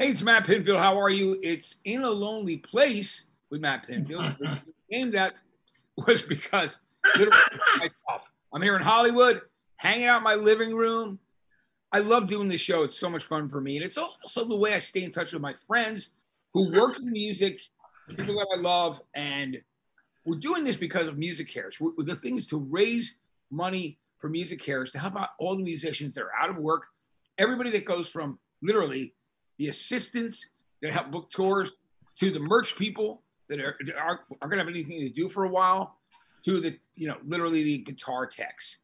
Hey, it's Matt Pinfield. How are you? It's In a Lonely Place with Matt Pinfield. Named that was because myself. I'm here in Hollywood, hanging out in my living room. I love doing this show. It's so much fun for me. And it's also the way I stay in touch with my friends who work in music, people that I love. And we're doing this because of Music Cares. The thing is to raise money for Music Cares to help out all the musicians that are out of work. Everybody that goes from literally the assistants that help book tours, to the merch people that are going to have anything to do for a while, to the, you know, literally the guitar techs.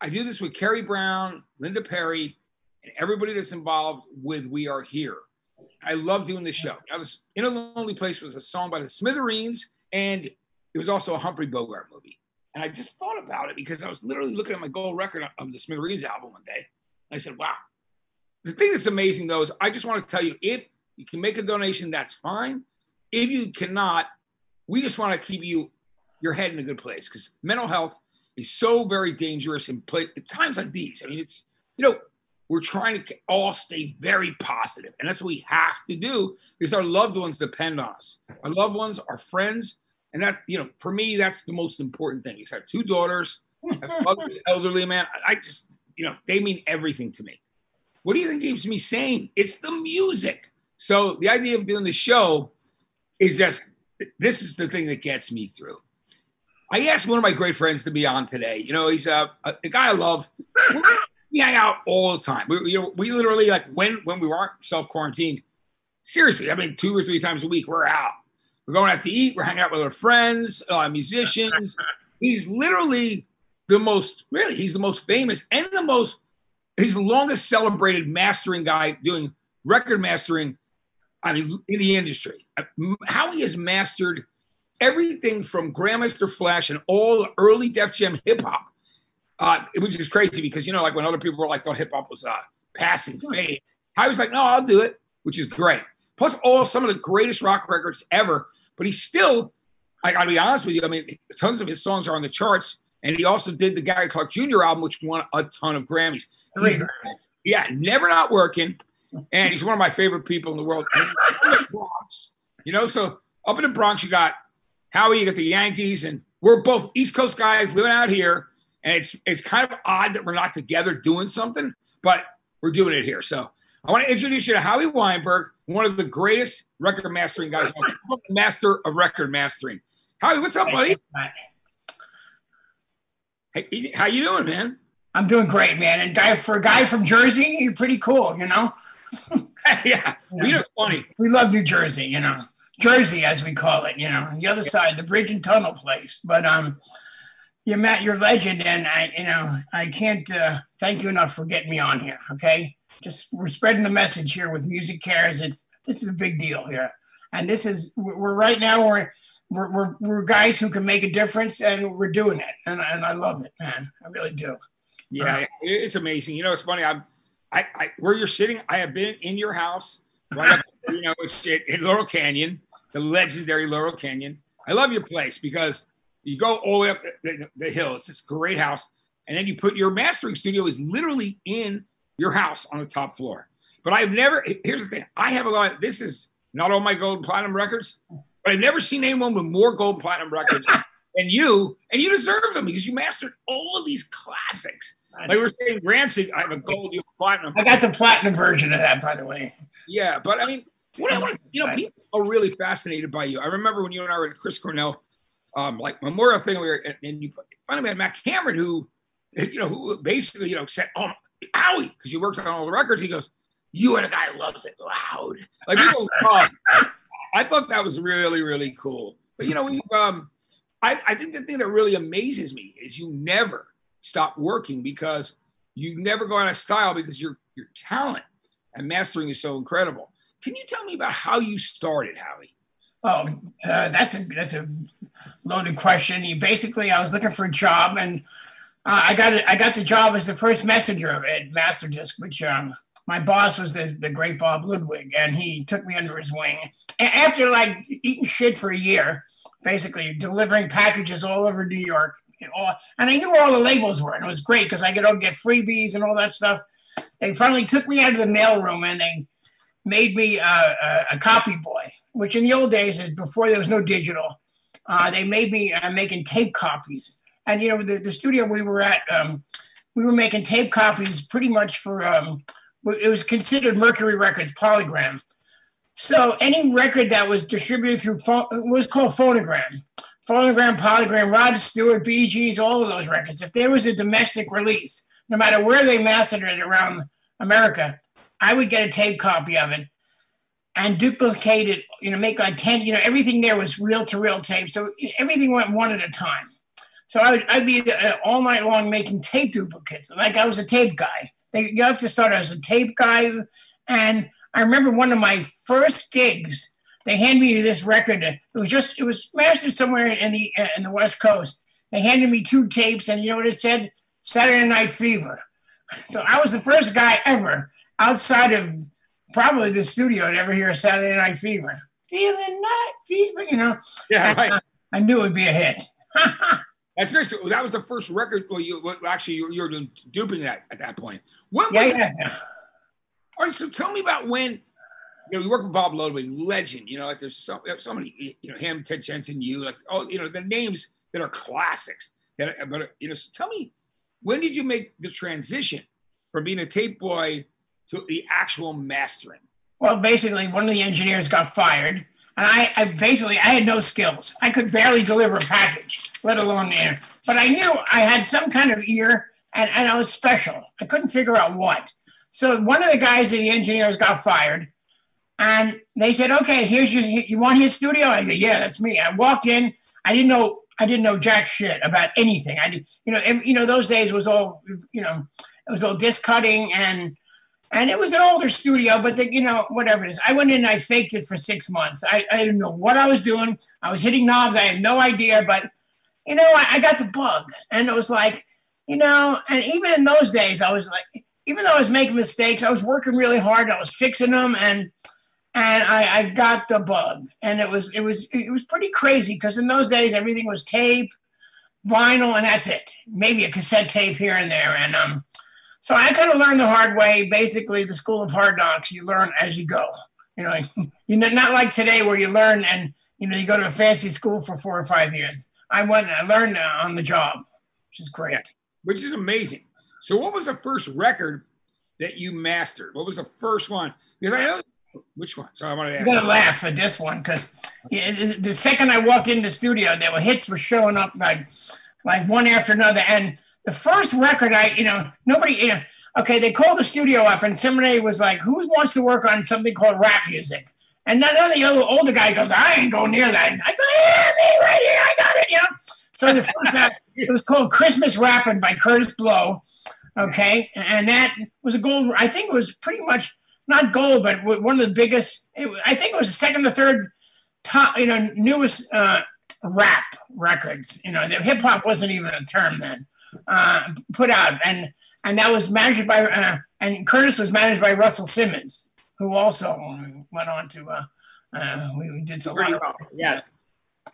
I do this with Carrie Brown, Linda Perry, and everybody that's involved with We Are Here. I love doing this show. I was In a Lonely Place was a song by the Smithereens, and it was also a Humphrey Bogart movie. And I just thought about it because I was literally looking at my gold record of the Smithereens album one day. And I said, wow. The thing that's amazing, though, is I just want to tell you, if you can make a donation, that's fine. If you cannot, we just want to keep your head in a good place, because mental health is so very dangerous in times like these. I mean, it's, you know, we're trying to all stay very positive, and that's what we have to do, because our loved ones depend on us. Our loved ones, our friends, and that, you know, for me, that's the most important thing. I have two daughters, I love this elderly man. I just, you know, they mean everything to me. What do you think keeps me sane? It's the music. So the idea of doing the show is just, this is the thing that gets me through. I asked one of my great friends to be on today. You know, he's a guy I love. We hang out all the time. We literally, like, when we weren't self-quarantined, seriously, I mean, 2 or 3 times a week, we're out. We're going out to eat. We're hanging out with our friends, musicians. He's literally the most, really, he's the most famous and the most, he's the longest celebrated mastering guy doing record mastering, I mean, in the industry. Howie has mastered everything from Grandmaster Flash and all early Def Jam hip-hop, which is crazy because, you know, like when other people were like, thought hip-hop was passing fade. Howie was like, no, I'll do it, which is great. Plus some of the greatest rock records ever. But he still, I got to be honest with you, I mean, tons of his songs are on the charts. And he also did the Gary Clark Jr. album, which won a ton of Grammys. Yeah, never not working. And he's one of my favorite people in the world. Bronx, you know, so up in the Bronx, you got Howie, you got the Yankees, and we're both East Coast guys living out here. And it's kind of odd that we're not together doing something, but we're doing it here. So I want to introduce you to Howie Weinberg, one of the greatest record mastering guys. Master of record mastering. Howie, what's up, buddy? Hey, how you doing, man? I'm doing great, man. And for a guy from Jersey, you're pretty cool, you know? Yeah, we know, funny. We love New Jersey, you know. Jersey, as we call it, you know. On the other side, the bridge and tunnel place. But, yeah, Matt, you're a legend, and I can't thank you enough for getting me on here, okay? We're spreading the message here with Music Cares. This is a big deal here. And this is, we're guys who can make a difference, and we're doing it, and I love it, man. I really do. Yeah, it's amazing. You know, it's funny. Where you're sitting, I have been in your house, right up, you know, in Laurel Canyon, the legendary Laurel Canyon. I love your place because you go all the way up the hill. It's this great house, and then you put your mastering studio is literally in your house on the top floor. But I've never. Here's the thing. I have a lot. This is not all my gold and platinum records. But I've never seen anyone with more gold and platinum records than you, and you deserve them because you mastered all of these classics. Like we were saying, Rancid, I have a gold, you have a platinum. I got the platinum version of that, by the way. Yeah, but I mean, you know, people are really fascinated by you. I remember when you and I were at Chris Cornell, like memorial thing, and you finally met Matt Cameron, who basically, you know, said, "Oh, Howie," because you worked on all the records. He goes, "You are the guy who loves it loud." Like people love. I thought that was really, really cool. But, you know, I think the thing that really amazes me is you never stop working because you never go out of style because your talent and mastering is so incredible. Can you tell me about how you started, Howie? Oh, that's a loaded question. Basically, I was looking for a job, and I got the job as the first messenger at MasterDisc, which my boss was the great Bob Ludwig, and he took me under his wing. After like eating shit for a year, basically delivering packages all over New York, and I knew where all the labels were, and it was great because I could all get freebies and all that stuff. They finally took me out of the mailroom, and they made me a copy boy, which in the old days, before there was no digital, they made me making tape copies. And, you know, the studio we were at, we were making tape copies pretty much for, it was considered Mercury Records, Polygram. So any record that was distributed through, was called Phonogram. Phonogram, Polygram, Rod Stewart, Bee Gees, all of those records. If there was a domestic release, no matter where they mastered it around America, I would get a tape copy of it and duplicate it, you know, make like 10, you know, everything there was reel-to-reel tape. So everything went one at a time. So I'd be all night long making tape duplicates. Like I was a tape guy. You have to start as a tape guy. And I remember one of my first gigs, they handed me this record. It was just, it was mastered somewhere in the West Coast. They handed me two tapes and you know what it said? Saturday Night Fever. So I was the first guy ever outside of probably the studio to ever hear Saturday Night Fever. Feeling Night Fever, you know? Yeah, right. I knew it would be a hit. That's great. So that was the first record. Well, you were duping that at that point. Yeah. All right. So tell me about when you work with Bob Ludwig, legend. You know, like there's so many. You know, him, Ted Jensen, you. Like, oh, you know, the names that are classics. But you know, so tell me, when did you make the transition from being a tape boy to the actual mastering? Well, basically, one of the engineers got fired. And I had no skills. I could barely deliver a package, let alone the air. But I knew I had some kind of ear, and I was special. I couldn't figure out what. So one of the guys in the engineers got fired, and they said, "Okay, here's your. You want his studio?" I said, "Yeah, that's me." I walked in. I didn't know jack shit about anything. Those days was all. You know, it was all disc cutting and it was an older studio, but you know, whatever it is. I went in and I faked it for 6 months. I didn't know what I was doing. I was hitting knobs. I had no idea, but you know, I got the bug. And it was like, you know, and even in those days, I was like, even though I was making mistakes, I was working really hard. I was fixing them and I got the bug. And it was pretty crazy because in those days, everything was tape, vinyl, and that's it. Maybe a cassette tape here and there. And, so I kind of learned the hard way, basically the school of hard knocks. You learn as you go. You know, not like today where you learn and, you know, you go to a fancy school for 4 or 5 years. I went and I learned on the job, which is great. Which is amazing. So what was the first record that you mastered? What was the first one? Because I know, which one? So I wanted to ask. You're going to laugh at this one because the second I walked in the studio, there were hits were showing up like one after another. And the first record they called the studio up and somebody was like, who wants to work on something called rap music? And then the other older guy goes, I ain't going near that. I go, yeah, me right here, I got it, you know? So the first time, it was called Christmas Rappin' by Kurtis Blow, okay? And that was a gold, I think it was pretty much, not gold, but one of the biggest, I think it was the second or third top, you know, newest rap records. You know, hip hop wasn't even a term then. Put out, and that was managed by and Kurtis was managed by Russell Simmons, who also went on to we did so great. Yes,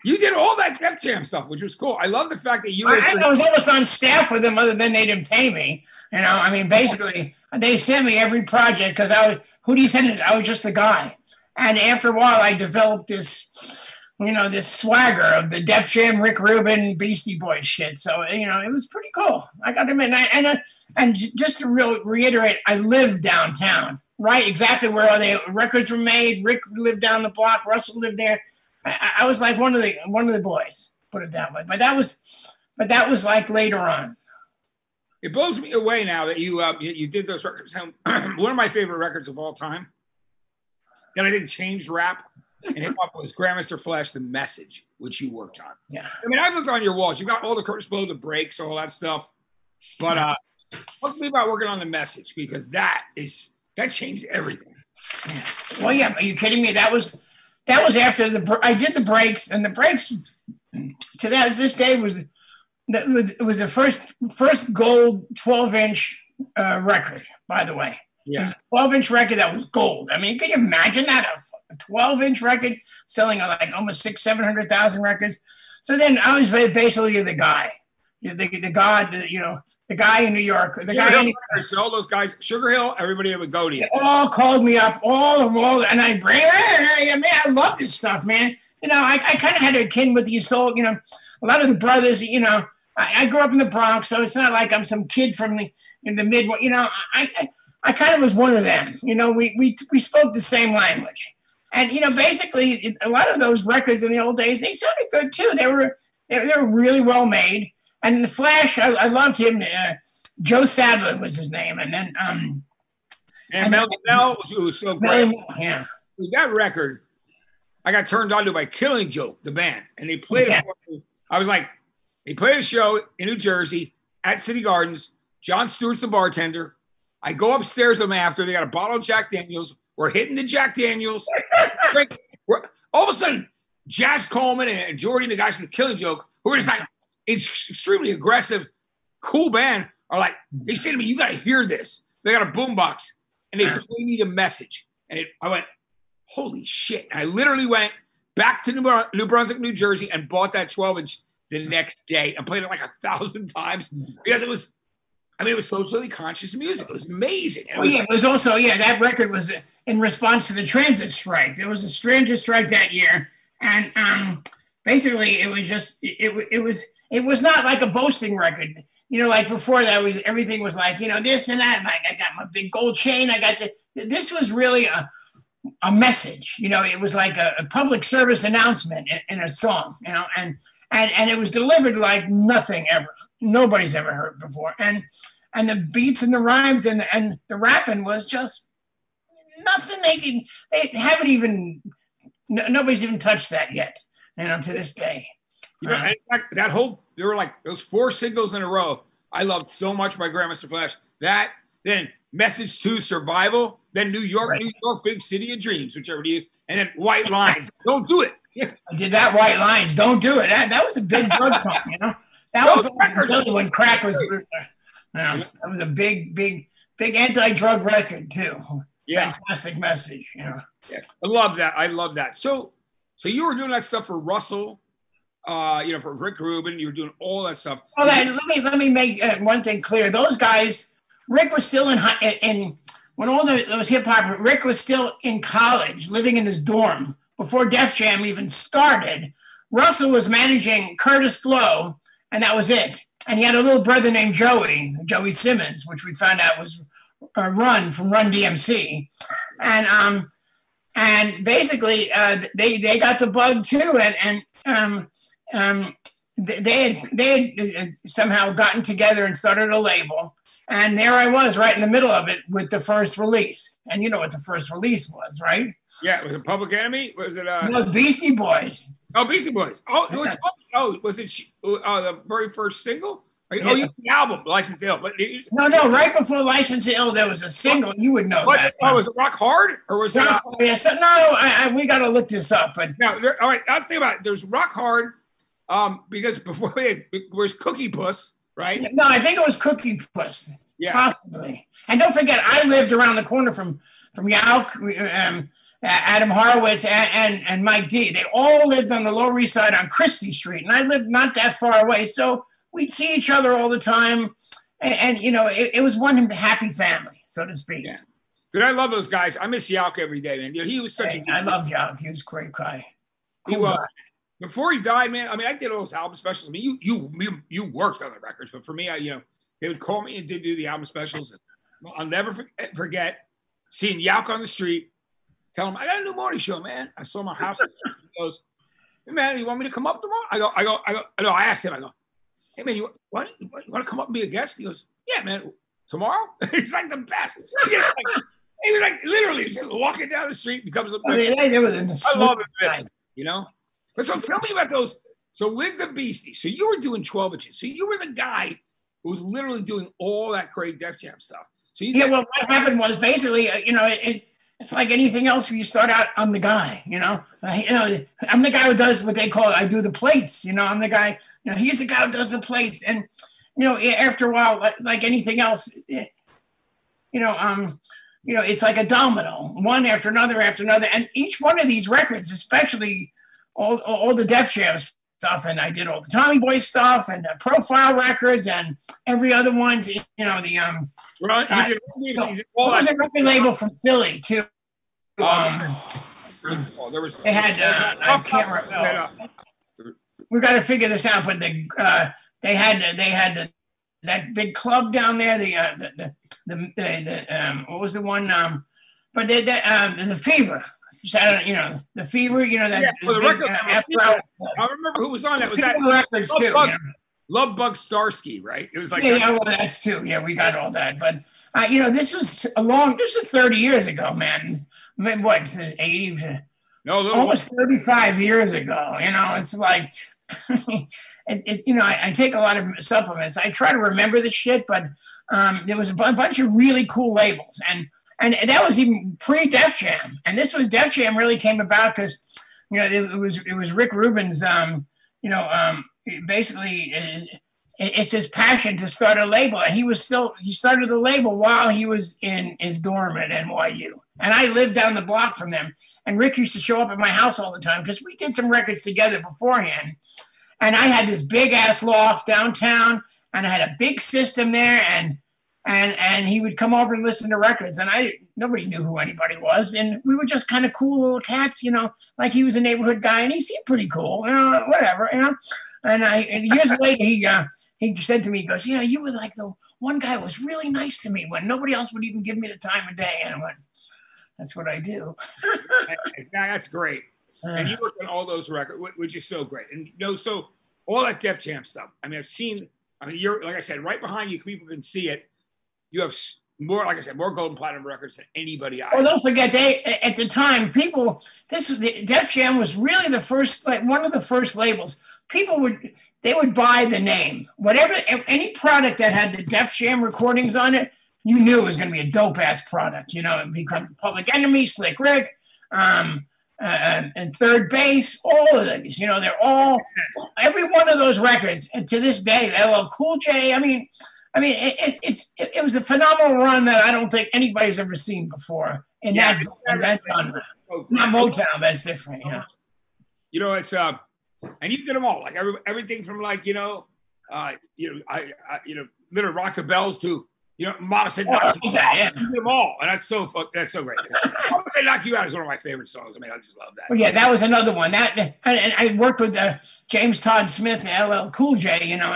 you did all that Def Jam stuff, which was cool. I love the fact that you. I was almost on staff with them, other than they didn't pay me. You know, I mean, basically they sent me every project because I was who do you send it? I was just the guy, and after a while, I developed this. You know, this swagger of the Def Jam, Rick Rubin, Beastie Boys shit. So, you know, it was pretty cool. I got to admit, and just to reiterate, I lived downtown, right? Exactly where all the records were made. Rick lived down the block. Russell lived there. I was like one of the boys, put it that way. But that was like later on. It blows me away now that you did those records. One of my favorite records of all time. That I didn't change rap. And hip hop was Grandmaster Flash, The Message, which you worked on. Yeah. I mean, I've looked on your walls. You've got all the Kurtis Blow, the breaks, all that stuff. But talk to me about working on The Message because that changed everything. Yeah. Well, yeah. Are you kidding me? That was after I did the breaks, and the breaks to this day was the first gold 12-inch record. By the way. Yeah, 12-inch record that was gold. I mean, can you imagine that? A 12-inch record selling like almost 600,000-700,000 records. So then I was basically the guy. the god, you know, the guy in New York, the guy in New York. So all those guys, Sugar Hill, everybody would go to you. They all called me up, all and I bring, man, I love this stuff, man. You know, I kind of had a kin with you, so, you know, a lot of the brothers, you know, I grew up in the Bronx, so it's not like I'm some kid from the, in the Midwest, you know, I kind of was one of them, you know, we spoke the same language. And, you know, basically, a lot of those records in the old days, they sounded good, too. They were really well made. And the Flash, I loved him. Joe Sadler was his name. And then... and Mel, who was so great. Yeah. That record, I got turned on to by Killing Joke, the band. And they played it for me. I was like, they played a show in New Jersey at City Gardens. John Stewart's the bartender. I go upstairs with them after. They got a bottle of Jack Daniels. We're hitting the Jack Daniels. All of a sudden, Jazz Coleman and Jordy, the guys from the Killing Joke, who were just like, it's extremely aggressive, cool band, are like, they say to me, you got to hear this. They got a boombox. And they play me the message. And I went, holy shit. And I literally went back to New Brunswick, New Jersey, and bought that 12-inch the next day and played it like 1,000 times because it was, I mean, it was socially conscious music. It was amazing. It was, it was also, that record was in response to the transit strike. There was a transit strike that year. And basically, it was just, it was not like a boasting record. You know, like before that, was everything was like, you know, this and that. And I got my big gold chain. I got this was really a message. You know, it was like a public service announcement in a song, you know, and it was delivered like nothing ever. Nobody's ever heard before, and the beats and the rhymes and the rapping was just nothing. Nobody's even touched that yet, you know, to this day. You know, in fact, there were like those 4 singles in a row I loved so much by Grandmaster Flash. That, then Message to Survival, then New York, New York, Big City of Dreams, whichever it is, and then White Lines. Don't do it. I did that White Lines. Don't do it. That was a big drug pump, you know. That was another one. Crack was, that was a big anti-drug record too. Yeah, fantastic message. Yeah, I love that. I love that. So you were doing that stuff for Russell, you know, for Rick Rubin. You were doing all that stuff. Well, let me make one thing clear. Those guys, Rick was still in when all those hip hop. Rick was still in college, living in his dorm before Def Jam even started. Russell was managing Kurtis Blow. And that was it. And he had a little brother named Joey Simmons, which we found out was Run from Run DMC. And basically they got the bug too. And they had somehow gotten together and started a label. And there I was right in the middle of it with the first release. And you know what the first release was, right? Yeah, was it Public Enemy? Was it no, Beastie Boys? Oh, Beastie Boys. Oh, it was, was it the very first single? Oh, you the album, License to Ill. But no, right before License to Ill, there was a single. You would know that. Oh, was it Rock Hard or was it? Yeah, so, no, we got to look this up. But no, all right, I'll think about it. There's Rock Hard because before it was Cookie Puss, right? No, I think it was Cookie Puss. Yeah, possibly. And don't forget, I lived around the corner from Yauch. Adam Horowitz and Mike D. They all lived on the Lower East Side on Christie Street, and I lived not that far away. So we'd see each other all the time, and you know, it was one happy family, so to speak. Yeah. Dude, I love those guys. I miss Yauch every day, man. You know, he was such a... I love Yauch. He was a great guy. Cool guy. Before he died, man, I mean, I did all those album specials. I mean, you worked on the records, but for me, you know, they would call me and did do the album specials. And I'll never forget seeing Yauch on the street. Tell him, I got a new morning show, man. I saw my house. He goes, hey, man, you want me to come up tomorrow? I go. No, I asked him. I go, hey, man, you want to come up and be a guest? He goes, yeah, man, tomorrow? He's like the best. He was like literally just walking down the street, becomes a... I love it, you know? But so tell me about those. So with the Beastie, so you were doing 12 inches. So you were the guy who was literally doing all that great Def Jam stuff. So you well, what happened was basically, you know, it's like anything else where you start out, I'm the guy, you know? I'm the guy who does what they call, I do the plates, you know? I'm the guy, you know, he's the guy who does the plates. And, you know, after a while, like anything else, you know, it's like a domino, one after another. And each one of these records, especially all the Def Jam stuff, and I did all the Tommy Boy stuff and the Profile records and every other ones, you know, the right. There was a record label from Philly too. They had I can't remember. We got to figure this out, but they had that big club down there. The what was the one? But the Fever. Saturday, you know, the Fever, you know, that I remember who was on that. Was that records too? Bug, you know? Love Bug Starsky, right? It was like, yeah, well, that's too. Yeah, we got all that. But you know, this was 30 years ago, man. I mean, what, 80? No, almost 35 years ago. You know, it's like, you know, I take a lot of supplements. I try to remember the shit, but there was a bunch of really cool labels. And that was even pre-Def Jam. And this was, Def Jam really came about because, you know, it was Rick Rubin's, you know, basically it's his passion to start a label. And he started the label while he was in his dorm at NYU. And I lived down the block from them. And Rick used to show up at my house all the time because we did some records together beforehand. And I had this big ass loft downtown and I had a big system there. And he would come over and listen to records, and nobody knew who anybody was, and we were just kind of cool little cats, you know. Like, he was a neighborhood guy, and he seemed pretty cool, you know, whatever, you know. And years later, he said to me, he goes, you know, you were like the one guy who was really nice to me when nobody else would even give me the time of day. And I went, that's what I do. That's great. And you worked on all those records, which is so great. And you know, so all that Def Jam stuff. I mean, I mean, you're, like I said, right behind you, people can see it. You have more, like I said, more gold and platinum records than anybody else. Well, don't forget, at the time, Def Jam was really the first, like one of the first labels. People would buy the name. Whatever, any product that had the Def Jam recordings on it, you knew it was going to be a dope-ass product. You know, it become Public Enemy, Slick Rick, and Third Base, all of these. You know, they're all, every one of those records, and to this day, LL Cool J, I mean, it was a phenomenal run that I don't think anybody's ever seen before in that genre. Not Motown, that's different. Yeah. You know, it's and you did them all, like everything from, like, literally Rock the Bells to, you know, Modest and Knock You Out. You did them all, and that's so great. Modest and Knock You Out is one of my favorite songs. I mean, I just love that. Well, yeah, that was another one. And I worked with James Todd Smith and LL Cool J, you know,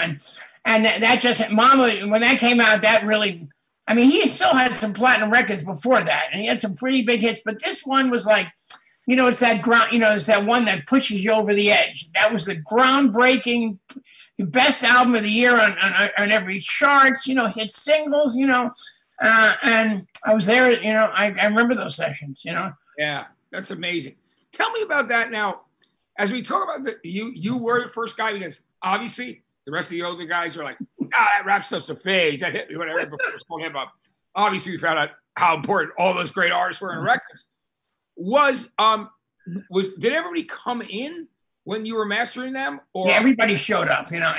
and that just, Mama, when that came out, that really, I mean, he still had some platinum records before that, and he had some pretty big hits, but this one was like, you know, it's that ground, you know, it's that one that pushes you over the edge. That was the groundbreaking, best album of the year on every charts, you know, hit singles, you know, and I was there, you know, I remember those sessions, you know. Yeah, that's amazing. Tell me about that now. As we talk about the, you were the first guy, because obviously, the rest of the older guys are like, that rap stuff's a phase. That hit me, whatever, before it pulled him up. Obviously, we found out how important all those great artists were in records. Did everybody come in when you were mastering them? Or? Yeah, everybody showed up, you know,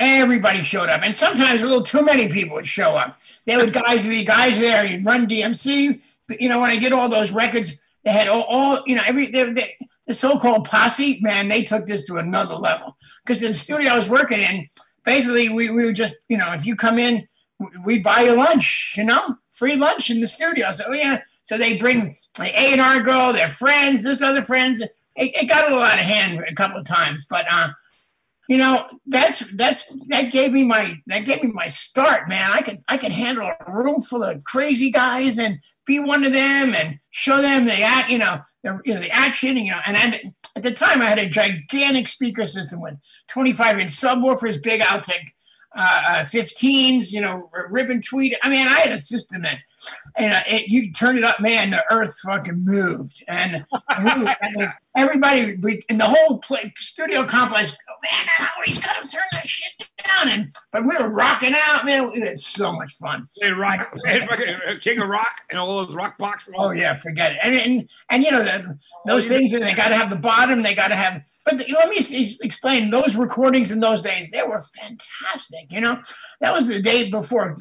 everybody showed up. And sometimes a little too many people would show up. There would be guys there, you'd Run DMC. But, you know, when I did all those records, they had all you know, the so-called posse, man, they took this to another level. Because the studio I was working in, basically, we were just, you know, if you come in, we buy you lunch, you know, free lunch in the studio. So, yeah, so they bring like, A&R girl, their friends, this other friends. It got a lot of hand a couple of times, but, you know, that gave me my start, man. I could handle a room full of crazy guys and be one of them and show them the act, you know. The action, you know, and at the time I had a gigantic speaker system with 25-inch subwoofers, big outtake 15s, you know, ribbon tweet. I mean, I had a system that, you know, you turn it up, man, the earth fucking moved, and everybody in the whole studio complex. Oh, man, Howie's got to turn that shit down, but we were rocking out, man. We had so much fun. King of Rock and all those rock boxes. Oh yeah, forget it. And you know those things, and they got to have the bottom. They got to have. But let me explain those recordings in those days. They were fantastic. You know, that was the day before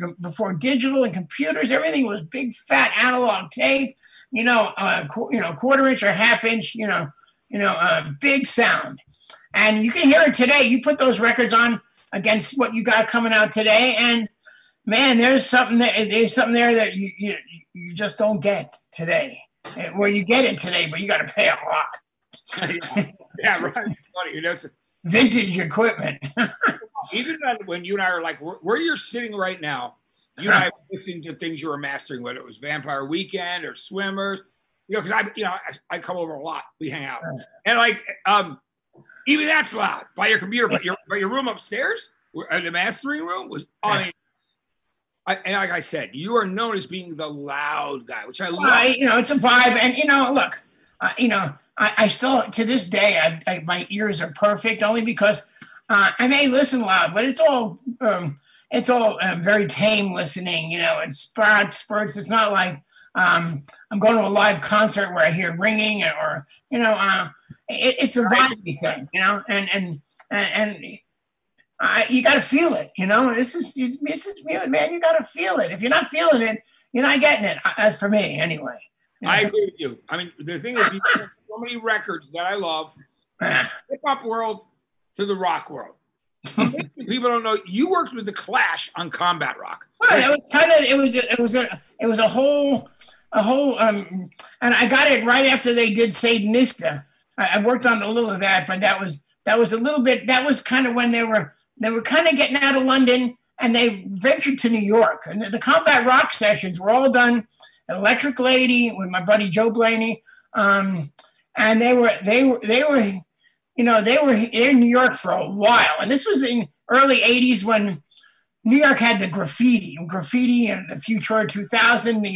digital and computers. Everything was big fat analog tape, you know, quarter inch or half inch, you know, big sound. And you can hear it today. You put those records on against what you got coming out today, and man, there's something there that you just don't get today. Well, you get it today, but you got to pay a lot. Yeah, right. You know, it's vintage equipment. Even when you and I are like where you're sitting right now, you and I were listening to things you were mastering, whether it was Vampire Weekend or Swimmers. You know, because I come over a lot. We hang out, and like even that's loud by your computer, but your room upstairs, the mastering room, was on. And like I said, you are known as being the loud guy, which I love. You know, it's a vibe, and you know, look, you know, I still to this day, my ears are perfect only because I may listen loud, but it's all very tame listening. You know, it's spurts. It's not like I'm going to a live concert where I hear ringing or you know, it's a vibey thing, you know, and you got to feel it, you know. This is music, man. You got to feel it. If you're not feeling it, you're not getting it. That's for me, anyway. You know? I agree with you. I mean, the thing is, you have so many records that I love, hip hop world to the rock world. People don't know you worked with the Clash on Combat Rock. Well, it was kind of it was a whole and I got it right after they did Satanista. I worked on a little of that, but that was a little bit. That was kind of when they were kind of getting out of London, and they ventured to New York. And the Combat Rock sessions were all done at Electric Lady with my buddy Joe Blaney, and they were, you know, they were in New York for a while. And this was in early '80s when New York had the graffiti, and the Futura 2000.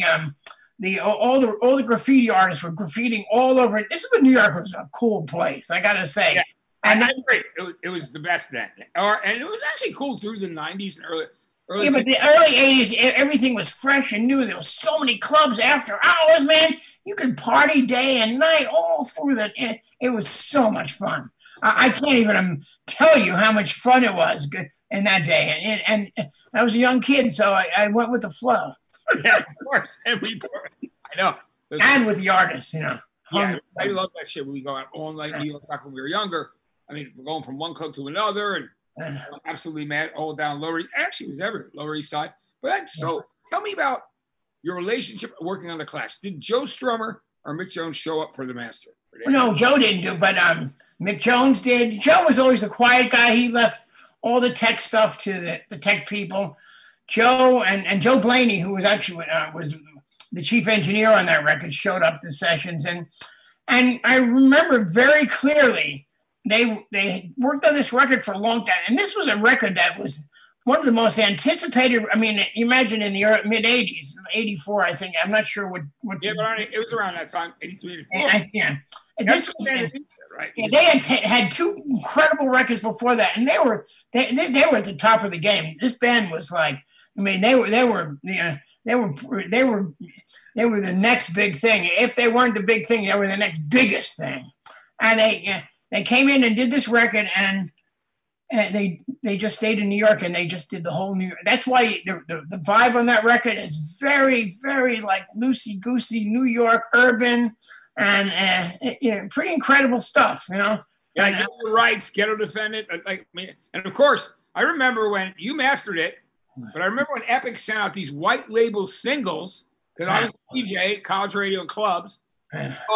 All the graffiti artists were graffiting all over. This is when New York was a cool place, I gotta say. Yeah. And that's great. It was the best then. And it was actually cool through the 90s and early. Yeah, but the early 80s, everything was fresh and new. There was so many clubs after hours, man. You could party day and night all through the... It was so much fun. I can't even tell you how much fun it was in that day. And I was a young kid, so I went with the flow. Yeah, of course. And I know. And with the artists, you know. Yeah, I love that shit when we go out all night in New York back when we were younger. I mean, we're going from one club to another, and absolutely mad all down Lower East. Actually, it was everywhere, Lower East Side. But so, tell me about your relationship working on the Clash. Did Joe Strummer or Mick Jones show up for the master? No, Joe didn't do, but Mick Jones did. Joe was always the quiet guy. He left all the tech stuff to the tech people. Joe and Joe Blaney, who was actually was the chief engineer on that record, showed up to sessions, and I remember very clearly. They worked on this record for a long time, and this was a record that was one of the most anticipated. I mean, imagine in the mid '80s, '84, I think. I'm not sure what. Yeah, but it was around that time, '83. Yeah, this was right. Yeah, they had two incredible records before that, and they were at the top of the game. This band was like, I mean, they were the next big thing. If they weren't the big thing, they were the next biggest thing, and they. They came in and did this record, and they just stayed in New York, and they just did the whole New York. That's why the vibe on that record is very, very like loosey-goosey New York urban, and you know, pretty incredible stuff, you know. Yeah, like, Ghetto Rights, Ghetto Defendant. And of course, I remember when you mastered it, but I remember when Epic sent out these white label singles, because I was a DJ, college radio clubs,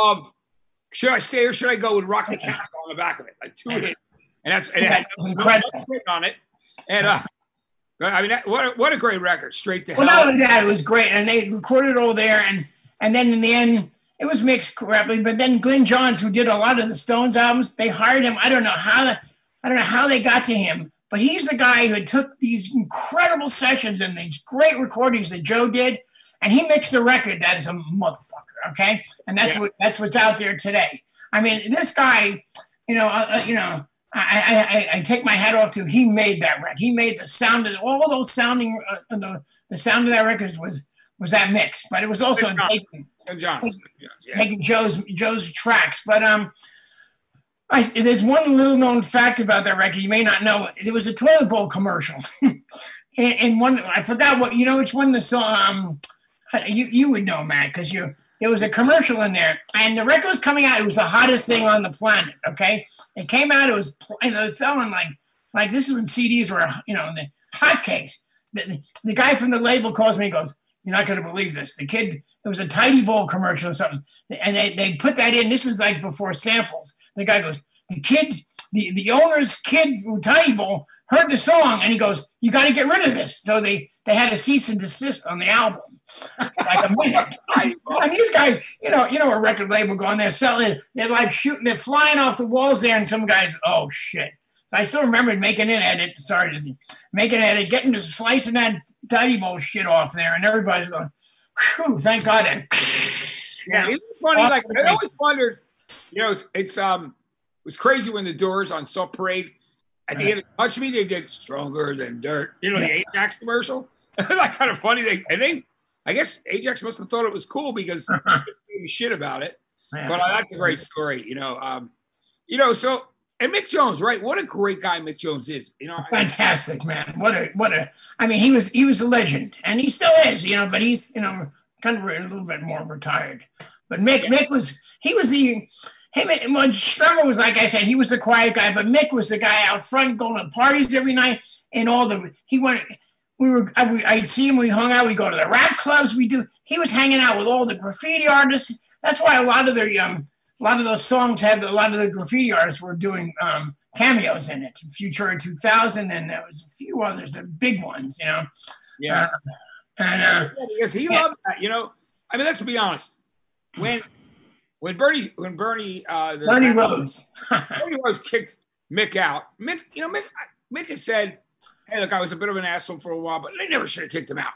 of... Should I Stay or Should I Go? Would Rock the Castle on the back of it, like two hits, and that's and it had incredible on it. And I mean, what a great record, straight to hell. Well, not only that, it was great, and they recorded it all there, and then in the end, it was mixed correctly. But then Glyn Johns, who did a lot of the Stones albums, they hired him. I don't know how they got to him, but he's the guy who took these incredible sessions and these great recordings that Joe did. And he mixed a record that is a motherfucker, okay? And that's what's out there today. I mean, this guy, you know, I take my hat off to. He made that record. He made the sound of all those sounding. The sound of that record was that mix, but it was also taking Joe's tracks. But there's one little known fact about that record you may not know. There was a toilet bowl commercial, and one I forgot what you know. It's one of the song. You would know, Matt, because you there was a commercial in there, and the record was coming out. It was the hottest thing on the planet, okay? It came out. It was, you know, selling like this is when CDs were, you know, the hotcakes. The guy from the label calls me and goes, "You're not going to believe this. The kid, it was a Tidy Bowl commercial or something, and they put that in. This is like before samples. The guy goes, the kid, the owner's kid from Tidy Bowl heard the song, and he goes, you got to get rid of this. So they had a cease and desist on the album. Like a minute. And these guys, you know, a record label going there selling, they're like shooting, they're flying off the walls there, and some guys, oh shit. I still remembered making an edit, sorry, making an edit, getting to slicing that Tidy Bowl shit off there, and everybody's going, whew, thank God. And, yeah, it was funny, like, I always wondered, you know, it was crazy when the Doors on Salt Parade, at the end of Touch Me, they did Stronger Than Dirt, you know, the Ajax commercial. Like, kind of funny, I guess Ajax must have thought it was cool because they gave a shit about it. Yeah, but that's a great story, you know. You know, so, and Mick Jones, right? What a great guy Mick Jones is. You know, fantastic, man. What a I mean, he was a legend, and he still is, you know, but he's, you know, kind of a little bit more retired. But Mick was, he was the, him and Strummer was, like I said, he was the quiet guy, but Mick was the guy out front going to parties every night, and all the, he went, I'd see him, we hung out, we go to the rap clubs, he was hanging out with all the graffiti artists. That's why a lot of those songs had, a lot of the graffiti artists were doing cameos in it. Futura 2000, and there was a few others, the big ones, you know? Yeah. Because he loved that, you know? I mean, let's be honest. When Bernie Rhodes kicked Mick out, Mick has said, hey, look, I was a bit of an asshole for a while, but they never should have kicked him out.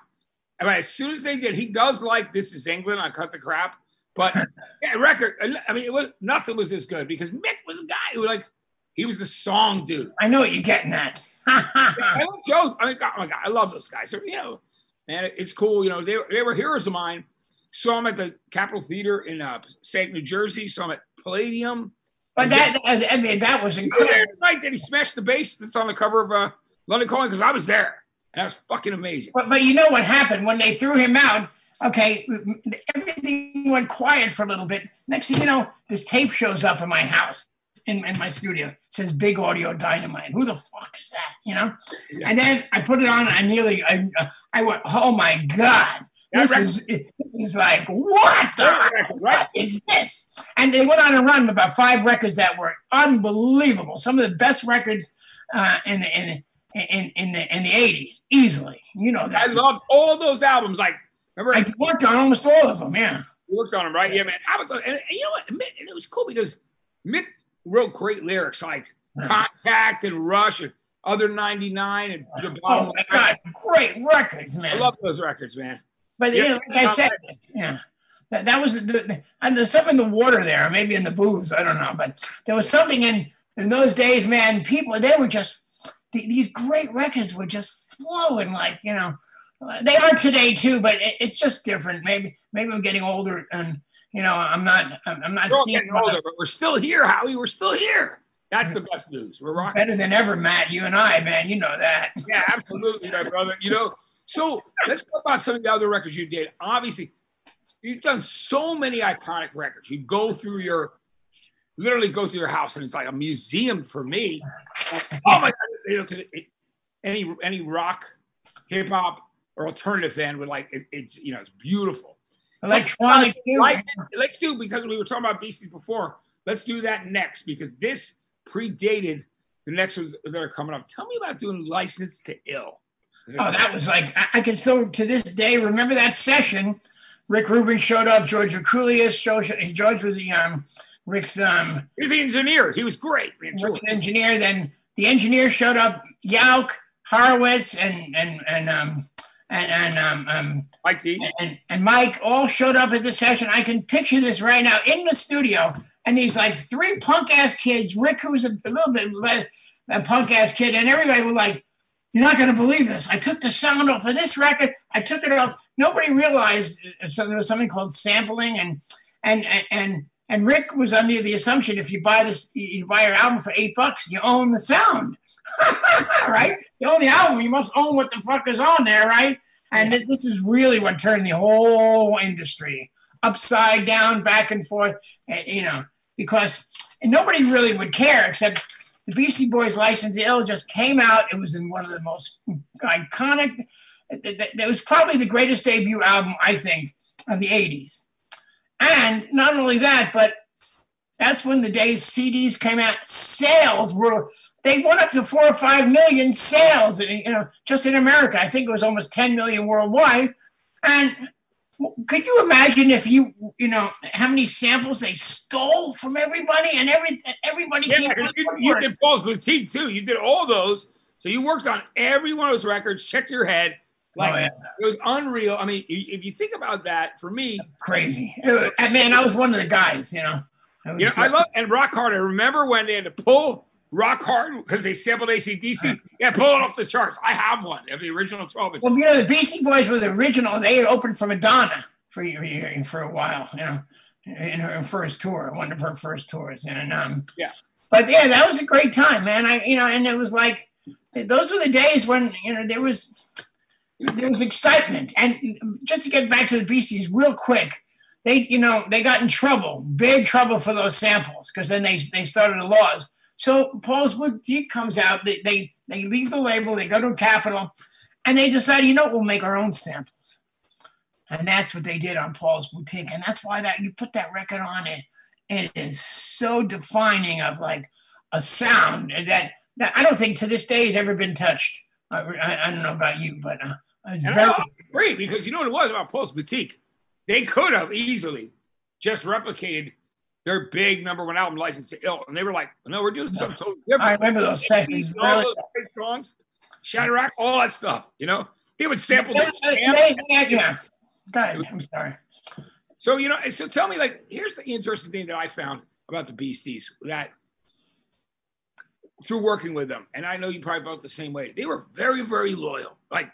And as soon as they did, he does like This Is England on Cut the Crap. But yeah, record, I mean, nothing was as good because Mick was a guy who, like, he was the song dude. I know what you're getting at. I love those guys. So, you know, man, it's cool. You know, they were heroes of mine. Saw him at the Capitol Theater in Sauk, New Jersey. Saw him at Palladium. But that was incredible. The night that he smashed the bass that's on the cover of London Calling, because I was there, and that was fucking amazing. But you know what happened when they threw him out? Okay, everything went quiet for a little bit. Next thing you know, this tape shows up in my house, in my studio. It says Big Audio Dynamite. Who the fuck is that? You know? Yeah. And then I put it on, and I went, oh my God. This is like, what the fuck is this? And they went on a run about 5 records that were unbelievable. Some of the best records in the 80s, easily. You know that. I loved all those albums. Like, remember, I worked on almost all of them, yeah. You worked on them, right? Yeah, man. And you know what? Mick, and it was cool because Mick wrote great lyrics like Contact and Rush and Other 99 and The Bottom. Oh, my God. Great records, man. I love those records, man. But, you know, like I said, yeah, that was and there's something in the water there, maybe in the booze. I don't know. But there was something in those days, man. People, they were just, these great records were just flowing, like, you know, they are today too, but it's just different. Maybe I'm getting older, and you know, I'm not seeing older, but we're still here, Howie. We're still here. That's the best news. We're rocking better than ever, Matt. You and I, man, you know that. Yeah, absolutely, my brother. You know, so let's talk about some of the other records you did. Obviously, you've done so many iconic records. You literally go through your house, and it's like a museum for me. Oh my God! You know, any rock, hip hop, or alternative fan would like it, it's, you know, it's beautiful. Electronic. Let's do, because we were talking about Beasties before. Let's do that next, because this predated the next ones that are coming up. Tell me about doing License to Ill. Oh, that was like, I can still to this day remember that session. Rick Rubin showed up. George Acrulius. George was the Rick's. He was the engineer. He was great. Man, Rick's engineer. Then the engineer showed up. Yauch, Horowitz, and Mike D and Mike all showed up at the session. I can picture this right now in the studio, and these like 3 punk-ass kids, Rick, who's a little bit a punk-ass kid, and everybody was like, you're not going to believe this. I took the sound off of this record. I took it off. Nobody realized so there was something called sampling, and Rick was under the assumption if you buy this, you buy an album for $8, you own the sound. Right? You own the album. You must own what the fuck is on there, right? And this is really what turned the whole industry upside down, back and forth, you know, because nobody really would care except the Beastie Boys License to Ill just came out. It was in one of the most iconic, that was probably the greatest debut album, I think, of the 80s. And not only that, but that's when the day's CDs came out. Sales were, they went up to 4 or 5 million sales, you know, just in America. I think it was almost 10 million worldwide. And could you imagine if you know, how many samples they stole from everybody and everybody? Yeah, you did Paul's Boutique too. You did all those. So you worked on every one of those records, check your head. Like, oh, yeah. It was unreal. I mean, if you think about that, for me. Crazy. I mean, I was one of the guys, you know. Yeah, I love, and Rock Hard. I remember when they had to pull Rock Hard because they sampled AC/DC. Yeah, pull it off the charts. I have one of the original 12-inch. Well, you know, the Beastie Boys were the original. They opened for Madonna for a while, you know, in her first tour, one of her first tours. And yeah, but yeah, that was a great time, man. You know, and it was like those were the days when, you know, there was excitement. And just to get back to the Beasties real quick. They, you know, they got in trouble, big trouble for those samples, because then they started the laws. So Paul's Boutique comes out, they leave the label, they go to Capitol, and they decide, you know what, we'll make our own samples. And that's what they did on Paul's Boutique. And that's why that you put that record on it, it is so defining of like a sound that I don't think to this day has ever been touched. I don't know about you, but I was very agree, because you know what it was about Paul's Boutique? They could have easily just replicated their big #1 album, License to Ill. And they were like, no, we're doing something totally different. I remember those sessions. All those great songs, Shadrach, all that stuff, you know? They would sample yeah. Go ahead. I'm sorry. So, you know, so tell me, like, here's the interesting thing that I found about the Beasties, that through working with them, and I know you probably felt the same way, they were very, very loyal. Like,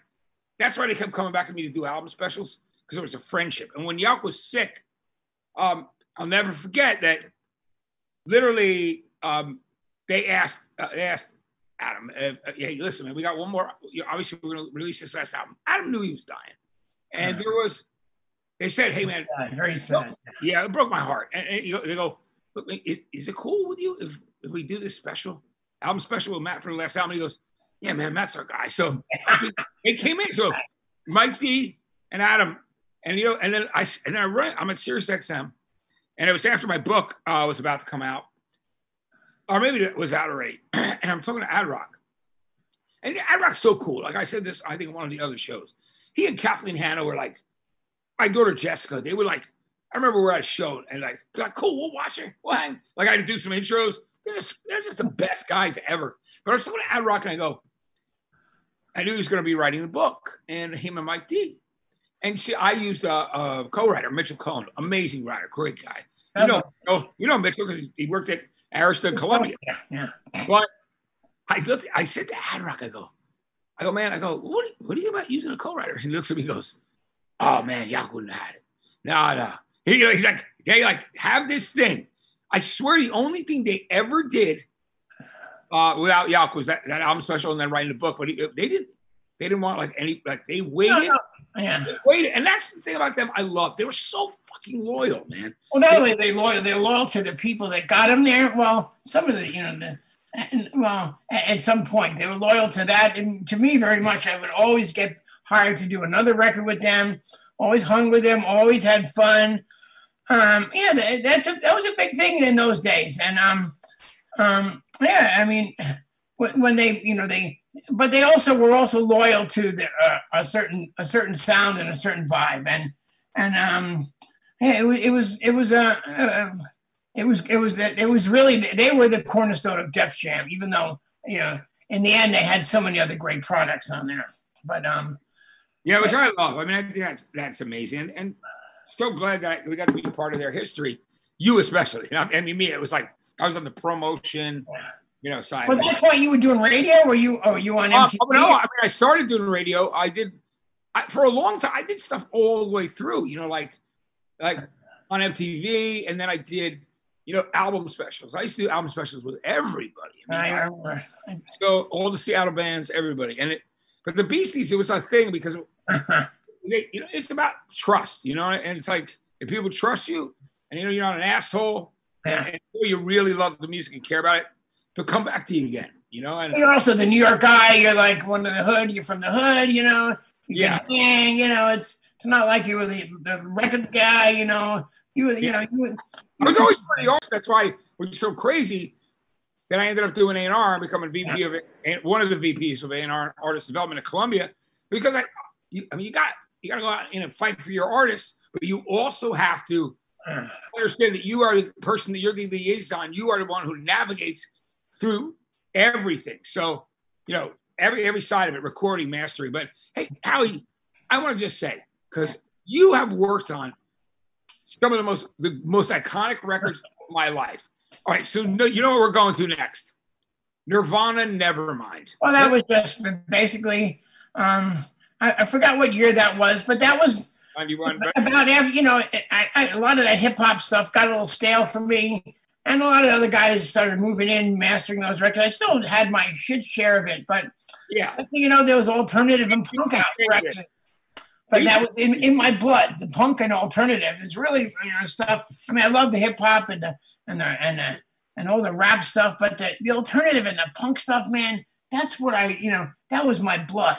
that's why they kept coming back to me to do album specials. Because it was a friendship. And when Yauch was sick, I'll never forget that literally they asked Adam, hey, listen, man, we got one more. Obviously, we're going to release this last album. Adam knew he was dying. And they said, hey, man. Very sad. Yeah, it broke my heart. And they go, look, is it cool with you if we do this special? Album special with Matt for the last album? He goes, yeah, man, Matt's our guy. So they came in. So Mike D and Adam, and you know, and then I run. I'm at SiriusXM, and it was after my book was about to come out, or maybe it was out already. And I'm talking to Adrock, and Adrock's so cool. Like I said this, I think in one of the other shows, he and Kathleen Hanna were like my daughter Jessica. They were like, I remember we were at a show, and like cool, we'll watch it, we'll hang. Like I had to do some intros. They're just the best guys ever. But I was talking to Adrock, and I go, I knew he was going to be writing the book, and him and Mike D. And see, I used a co-writer, Mitchell Cohen, amazing writer, great guy. You know Mitchell because he worked at Arista Columbia. Yeah. But I said to Adrock, I go, man, what do you about using a co-writer? He looks at me, and goes, oh man, Yauch wouldn't have had it. No. He's like, they like have this thing. I swear, the only thing they ever did without Yauch was that album special and then writing the book. But they didn't want like any, like they waited. No. Yeah, and that's the thing about them I love. They were so fucking loyal, man. Well, not only they're loyal to the people that got them there. Well, some of the, you know, at some point they were loyal to that, and to me very much. I would always get hired to do another record with them. Always hung with them. Always had fun. Yeah, that was a big thing in those days, and yeah, I mean, when they, you know, they. But they were also loyal to a certain sound and a certain vibe, and yeah, it was really, they were the cornerstone of Def Jam, even though, you know, in the end they had so many other great products on there. But yeah, which I love. I mean, I think that's amazing, and so glad that we got to be part of their history. You especially, and I mean me. It was like I was on the promotion. Yeah. You know, side. But that's why you were doing radio. Were you on MTV? No, I mean, I started doing radio. I did for a long time. I did stuff all the way through. You know, like on MTV, and then I did, you know, album specials. I used to do album specials with everybody. I remember. So all the Seattle bands, everybody, but the Beasties, it was a thing because they, you know, it's about trust. You know, and it's like and people trust you, and you know you're not an asshole, and you really love the music and care about it, they'll come back to you again, you know. And you're also the New York guy. You're like one of the hood. You're from the hood, you know. You can hang, you know. It's not like you were the record guy, you know. I was always pretty awesome. That's why it was so crazy that I ended up doing A&R and becoming VP of one of the VPs of A&R Artist Development at Columbia, because you got to go out and fight for your artists, but you also have to understand that you are the person, that you're the liaison. You are the one who navigates through everything. So, you know, every side of it, recording, mastering. But hey, Howie, I want to just say, because you have worked on some of the most iconic records of my life. All right, so you know what we're going to next? Nirvana, Nevermind. Well, that was just basically, I forgot what year that was, but that was 91. About after, you know, a lot of that hip hop stuff got a little stale for me, and a lot of other guys started moving in, mastering those records. I still had my shit share of it, but yeah, you know, there was alternative and punk out records. But that was in my blood, the punk and alternative. It's really, you know, stuff. I mean, I love the hip hop and all the rap stuff, but the alternative and the punk stuff, man, that's what I, you know, that was my blood.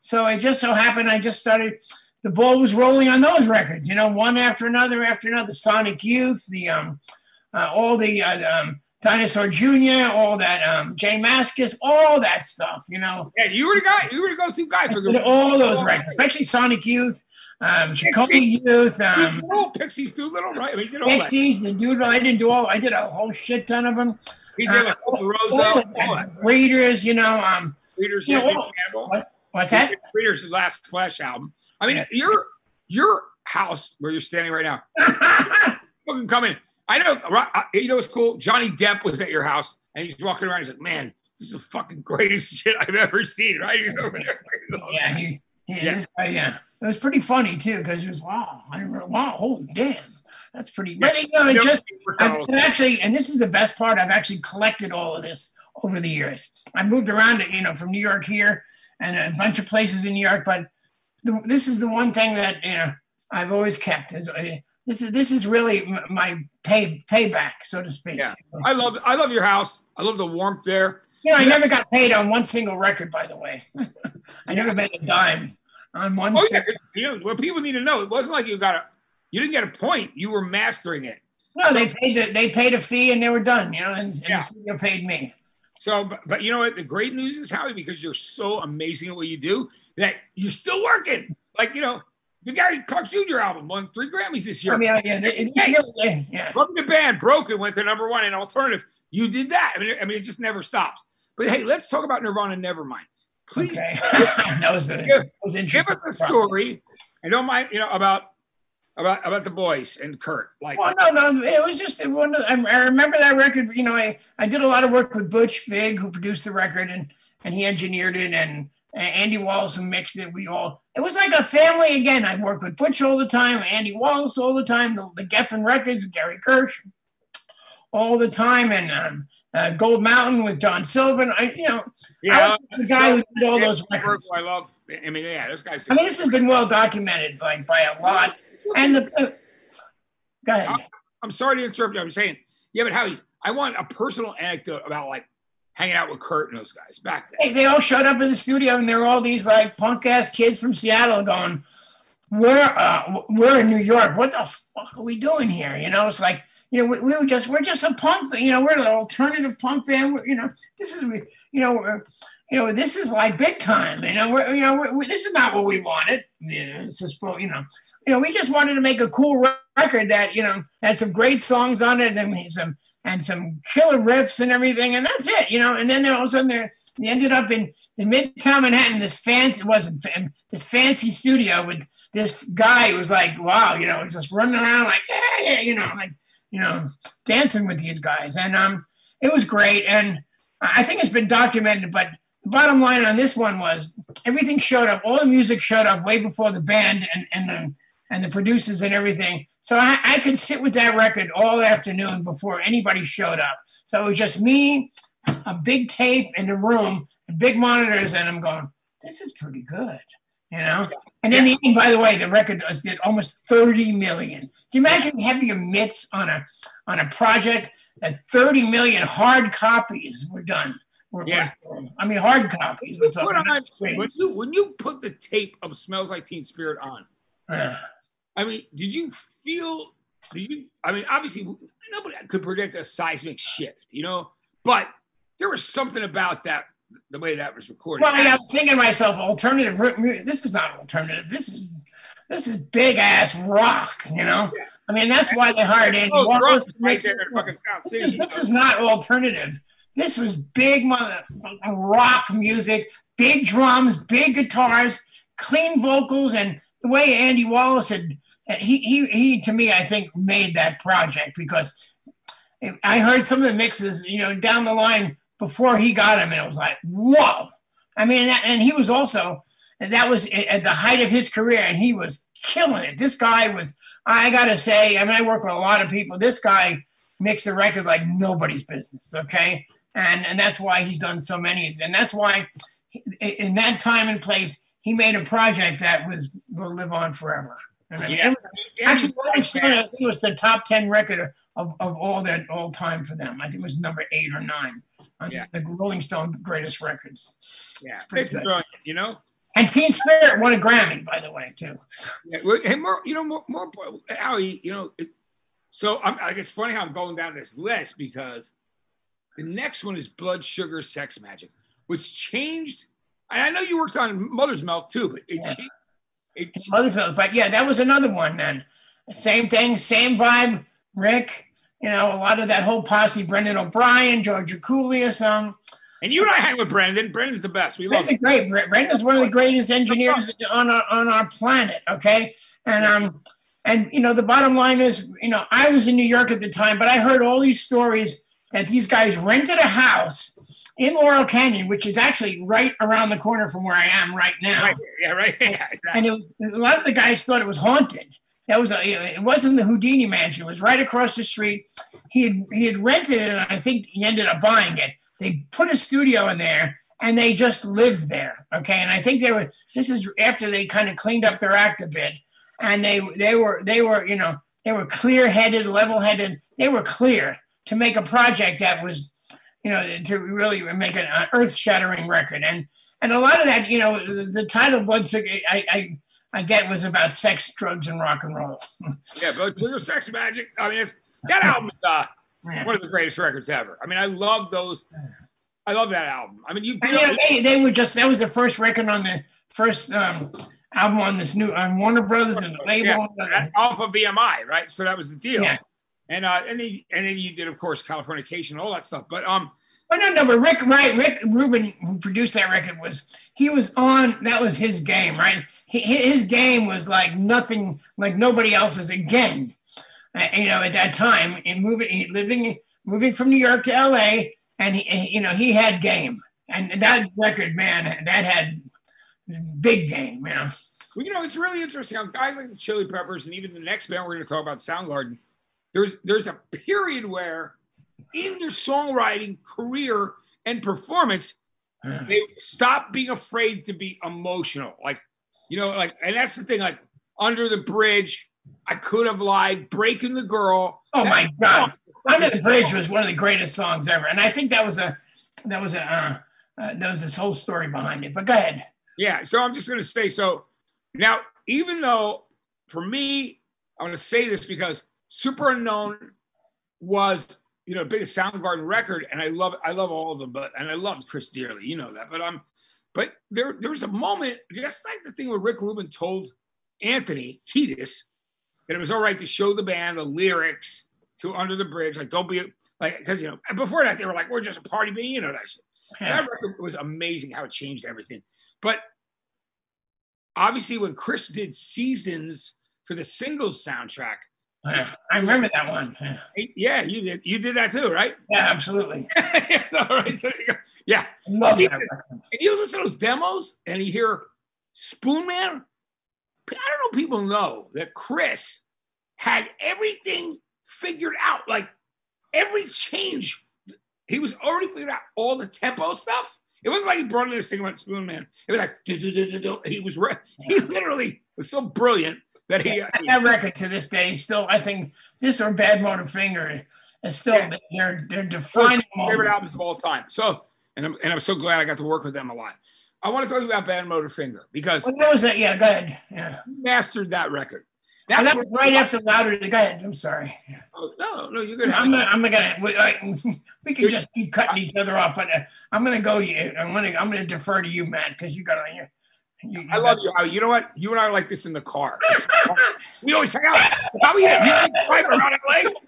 So it just so happened I just started, the ball was rolling on those records, you know, one after another after another. Sonic Youth, Dinosaur Jr., all that, Jay Mascis, all that stuff, you know. Yeah, you were the go-to guy for the all those records, especially Sonic Youth, Jacoby Youth, Pixies, Doolittle, right? I mean, you know, Pixies, the Doolittle. I did a whole shit ton of them. He did like Rosa, Readers, you know. Readers, you know, what's that? Readers' last Flash album. I mean, your house where you're standing right now. Fucking come in. I know, you know what's cool? Johnny Depp was at your house, and he's walking around. He's like, man, this is the fucking greatest shit I've ever seen, right? He's over there. Yeah, yeah. It was pretty funny, too, because it was, wow, holy damn. That's pretty. But, you know, it just, I've actually, and this is the best part, I've actually collected all of this over the years. I moved around, you know, from New York here and a bunch of places in New York, but this is the one thing that, you know, I've always kept is, this is really my payback, so to speak. Yeah, I love your house. I love the warmth there. You know, I never got paid on one single record, by the way. I never made a dime on one. Oh, yeah. You know, what people need to know, it wasn't like you didn't get a point. You were mastering it. No, they paid a fee and they were done. You know, and the studio paid me. So, but you know what? The great news is, Howie, because you're so amazing at what you do, that you're still working. Like, you know. The Gary Clark Jr. album won 3 Grammys this year. From the band, Broken went to #1 in alternative. You did that. I mean, it just never stops. But hey, let's talk about Nirvana Nevermind. Please, okay. Give us a story. I don't mind, you know, about the boys and Kurt. Like, well, no, it was just one of. I remember that record. You know, I did a lot of work with Butch Vig, who produced the record, and he engineered it, and Andy Wallace, who mixed it. It was like a family again. I worked with Butch all the time, Andy Wallace all the time, the Geffen Records, Gary Kirsch all the time, and Gold Mountain with John Sylvan. I was the guy who did all those records. I mean, this has been well documented by a lot. And go ahead. I'm sorry to interrupt you. I'm saying, yeah, but Howie, I want a personal anecdote about like hanging out with Kurt and those guys back then. Hey, they all showed up in the studio, and there were all these like punk ass kids from Seattle going, "We're in New York. What the fuck are we doing here?" You know, it's like, you know, we're just a punk. You know, we're an alternative punk band. This is like big time. You know, this is not what we wanted. You know, it's just, you know, we just wanted to make a cool record that, you know, had some great songs on it and some. And some killer riffs and everything, and that's it, you know. And then all of a sudden, they ended up in Midtown Manhattan. This fancy studio with this guy who was like, wow, you know, just running around like, yeah, you know, dancing with these guys. And it was great. And I think it's been documented. But the bottom line on this one was everything showed up. All the music showed up way before the band and the producers and everything. So I could sit with that record all afternoon before anybody showed up. So it was just me, a big tape in the room, and big monitors, and I'm going, this is pretty good. you know? And in the end, by the way, the record did almost 30 million. Can you imagine having your mitts on a project that 30 million hard copies were done? I mean, hard copies. When you put the tape of Smells Like Teen Spirit on, I mean, did you feel, I mean, obviously, nobody could predict a seismic shift, you know? But there was something about that, the way that was recorded. Well, I was thinking to myself, alternative, this is not alternative. This is big-ass rock, you know? Yeah. I mean, that's why they hired Andy Walker. This is not alternative. This was big rock music, big drums, big guitars, clean vocals, and the way Andy Wallace had, he to me, I think, made that project, because I heard some of the mixes, you know, down the line before he got him, and it was like, whoa. I mean, and he was also, that was at the height of his career, and he was killing it. This guy was, I got to say, I mean, I work with a lot of people. This guy mixed the record like nobody's business, okay? And that's why he's done so many. And that's why in that time and place, he made a project that will live on forever. And I think it was the top 10 record of all time for them. I think it was number 8 or 9 on the Rolling Stone greatest records. Yeah, pretty good. You know? And Teen Spirit won a Grammy, by the way, too. Yeah, and more Howie, you know, so I guess it's funny how I'm going down this list, because the next one is Blood Sugar Sex Magic, which changed. And I know you worked on Mother's Milk too, but it changed. Mother's Milk, but yeah, that was another one then. Same thing, same vibe, Rick. You know, a lot of that whole posse, Brendan O'Brien, George Acoulias. And you and I hang with Brendan. Brendan's the best. We love him. Great. Brendan's one of the greatest engineers on our planet, okay? And you know, the bottom line is, you know, I was in New York at the time, but I heard all these stories that these guys rented a house in Laurel Canyon, which is actually right around the corner from where I am right now. Right here, yeah, right here. Exactly. And a lot of the guys thought it was haunted. That was it wasn't the Houdini mansion. It was right across the street. He had rented it, and I think he ended up buying it. They put a studio in there, and they just lived there, okay? And I think this is after they kind of cleaned up their act a bit, and they were you know, they were clear-headed, level-headed. They were clear to make a project that was, you know, to really make an earth-shattering record. And a lot of that, you know, the title Blood Sugar, I get, was about sex, drugs, and rock and roll. Yeah, Blood Sugar Sex Magic. I mean, that album is one of the greatest records ever. I mean, I love those. I love that album. I mean, they were just, that was the first record on the first album on this new, on Warner Brothers and the label. Yeah, off of BMI, right? So that was the deal. Yeah. And then you did, of course, Californication and all that stuff. But but Rick, right? Rick Rubin, who produced that record, he was on. That was his game, right? His game was like nothing, like nobody else's again. You know, at that time, in moving from New York to L.A., and he had game, and that record, man, that had big game, you know. Well, you know, it's really interesting. Guys like the Chili Peppers, and even the next band we're going to talk about, Soundgarden. There's a period where in their songwriting career and performance, they stop being afraid to be emotional. Like, you know, like, and that's the thing, like Under the Bridge, I Could Have Lied, Breaking the Girl. Oh my God. Under the Bridge was one of the greatest songs ever. And I think that was this whole story behind it, but go ahead. Yeah. So I'm just going to say, so now, even though for me, I'm going to say this because Superunknown was, you know, the biggest Soundgarden record, and I love all of them, and I loved Chris dearly, you know that. But there was a moment, just like the thing where Rick Rubin told Anthony Kiedis that it was all right to show the band the lyrics to Under the Bridge, like don't be like, because you know before that they were like, we're just a party band, you know that shit. Yeah. That record was amazing how it changed everything. But obviously when Chris did Seasons for the singles soundtrack. I remember that one. Yeah, you did that too, right? Yeah, absolutely. Yes, all right. So you go. Yeah. I love that. And you listen to those demos and you hear Spoon Man. I don't know if people know that Chris had everything figured out. Like every change, he was already figured out all the tempo stuff. It wasn't like he brought in a singer about Spoon Man. It was like, do, do, do, do, do. He literally was so brilliant that he... that record to this day, still, I think, this or Bad Motorfinger is still, they're defining... favorite albums of all time. So, and I'm so glad I got to work with them a lot. I want to talk about Bad Motorfinger because... Well, that was that, yeah, go ahead. Yeah. Mastered that record. That was right after Louder. Go ahead. I'm sorry. Oh, no, you're good. We can just keep cutting each other off, but I'm gonna go. I'm gonna defer to you, Matt, because you got on your. I love you. You know what? You and I are like this in the car. We always hang out. How are you?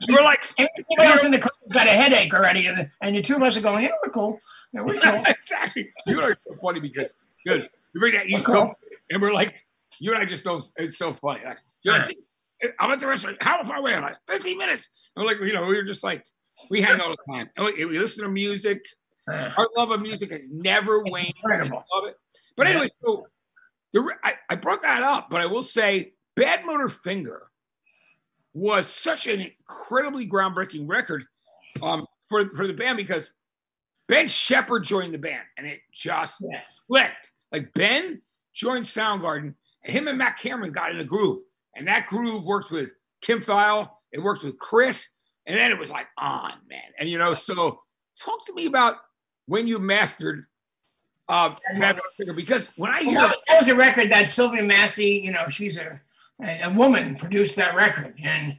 We're like everybody else in the car got a headache already, and the two of us are going. Yeah, we're cool. Yeah, we're cool. Exactly. You are so funny because good. You bring that East Coast, and we're like you and I just don't. It's so funny. Like, I'm at the restaurant. How far away? I'm like 15 minutes. I'm like, we were just like, we hang all the time. We listen to music. Our love of music has never waned. Incredible. I love it. But anyway, so I brought that up, but I will say, Bad Motorfinger was such an incredibly groundbreaking record for the band because Ben Shepherd joined the band and it just clicked. Like Ben joined Soundgarden, and him and Matt Cameron got in a groove. And that groove worked with Kim Thiel. It worked with Chris. And then it was like on, man. And, so talk to me about when you mastered Bad Motorfinger. Because when I hear... Well, that was a record that Sylvia Massey, she's a woman, produced that record. Or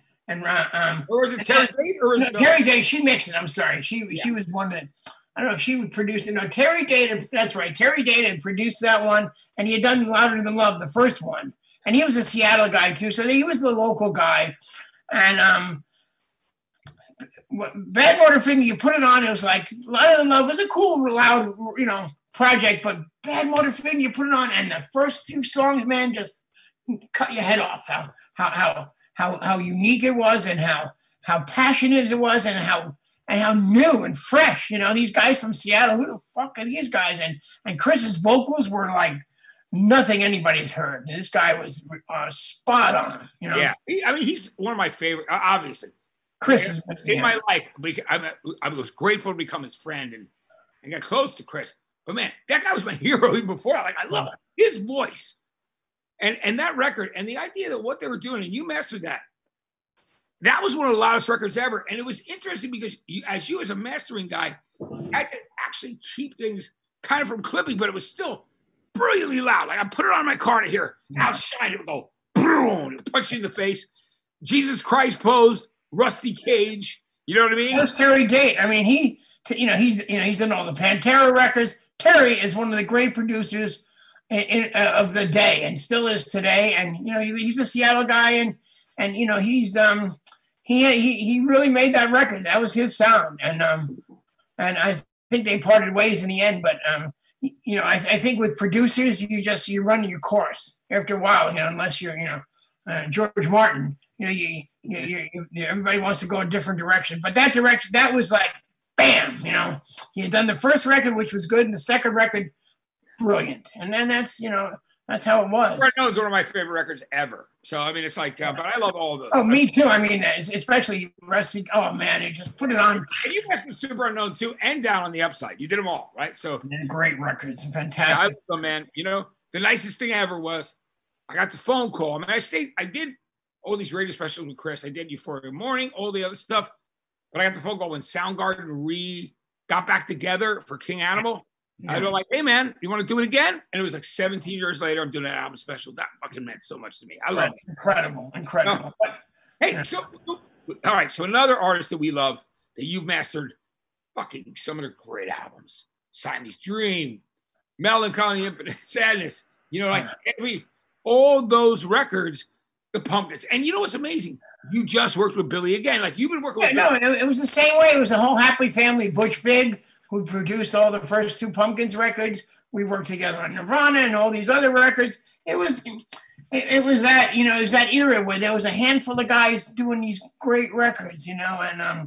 was it Terry Day? Terry Day, she mixed it. I'm sorry. She was one that... I don't know if she would produce it. No, Terry Day, that's right. Terry Day had produced that one. And he had done Louder Than Love, the first one. And he was a Seattle guy, too. So he was the local guy. And Bad Motorfinger, you put it on. It was like, Louder Than Love was a cool, loud, project. But Bad Motorfinger, you put it on. And the first few songs, man, just cut your head off. How unique it was and how passionate it was and how new and fresh. These guys from Seattle, who the fuck are these guys? And Chris's vocals were like, nothing anybody's heard. This guy was spot on. Yeah, he's one of my favorite, obviously. Chris is in my life. I was grateful to become his friend and got close to Chris. But man, that guy was my hero even before. Like I love his voice and that record and the idea that what they were doing and you mastered that. That was one of the loudest records ever, and it was interesting because as a mastering guy, I could actually keep things kind of from clipping, but it was still brilliantly loud. Like I put it on my car to hear, outshined it, go boom, punch you in the face. Jesus Christ Pose, Rusty Cage. You know what I mean? That's Terry Day. I mean, he's done all the Pantera records. Terry is one of the great producers of the day and still is today. And he's a Seattle guy, and he's he really made that record. That was his sound, and I think they parted ways in the end, but. I think with producers, you run your course after a while. Unless you're, George Martin, everybody wants to go a different direction. But that direction, that was like, bam. He had done the first record, which was good, and the second record, brilliant. And then that's how it was. I know it's one of my favorite records ever. So it's like, but I love all of those. Oh, me too. Especially Rusty. Oh man, it just put it on. And you got some Super Unknown too, and Down on the Upside. You did them all, right? So great records, fantastic. Yeah, I love them, man. The nicest thing ever was I got the phone call. I did all these radio specials with Chris. I did Euphoria Morning, all the other stuff, but I got the phone call when Soundgarden got back together for King Animal. Yeah. I was like, hey, man, you want to do it again? And it was like 17 years later, I'm doing an album special. That fucking meant so much to me. I love it. Incredible. No. Hey, all right. So another artist that we love that you've mastered fucking some of the great albums. Siamese Dream, Melancholy, Infinite Sadness. All those records, the Pumpkins. And you know what's amazing? You just worked with Billy again. Like you've been working with Billy. No, it was the same way. It was the whole Happy Family, Butch Vig, who produced all the first two Pumpkins records. We worked together on Nirvana and all these other records. It was that era where there was a handful of guys doing these great records, and I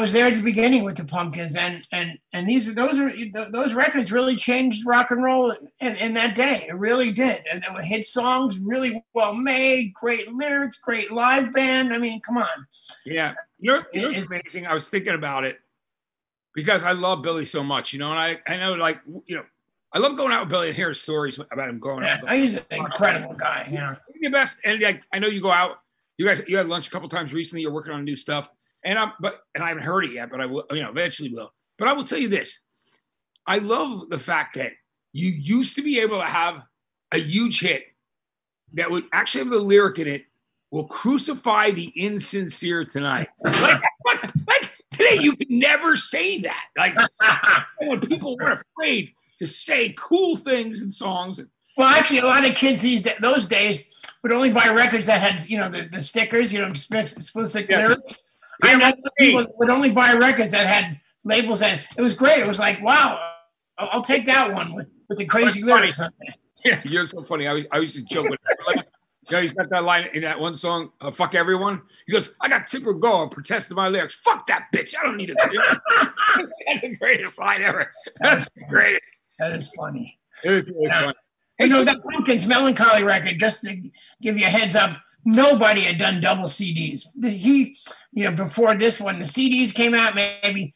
was there at the beginning with the Pumpkins, and those records really changed rock and roll in that day. It really did. And there were hit songs, really well made, great lyrics, great live band. Come on. Yeah. It was amazing. I was thinking about it. because I love Billy so much, you know, and I know, like, you know, I love going out with Billy and hearing stories about him growing up. He's an incredible guy. Yeah, he's the best. And like, I know you go out, you had lunch a couple times recently. You're working on new stuff, and I haven't heard it yet, but I will, you know, eventually will. But I will tell you this: I love the fact that you used to be able to have a huge hit that would actually have the lyric in it, will crucify the insincere tonight. Like today, you can never say that. Like when people were afraid to say cool things in songs. Well, actually, a lot of kids those days would only buy records that had, you know, the stickers, you know, explicit lyrics. Yeah, I know people would only buy records that had labels, and it was great. It was like, wow, I'll take that one with the crazy lyrics on it. Yeah, you're so funny. I used to joke with him. You know, he's got that line in that one song, Fuck Everyone. He goes, I got Tipper Gore protesting my lyrics. Fuck that bitch. I don't need it. That's the greatest line ever. That's the greatest. That is funny. It was really funny. Hey, you know, that Pumpkins Melancholy record, just to give you a heads up, nobody had done double CDs. He, you know, before this one, the CDs came out maybe.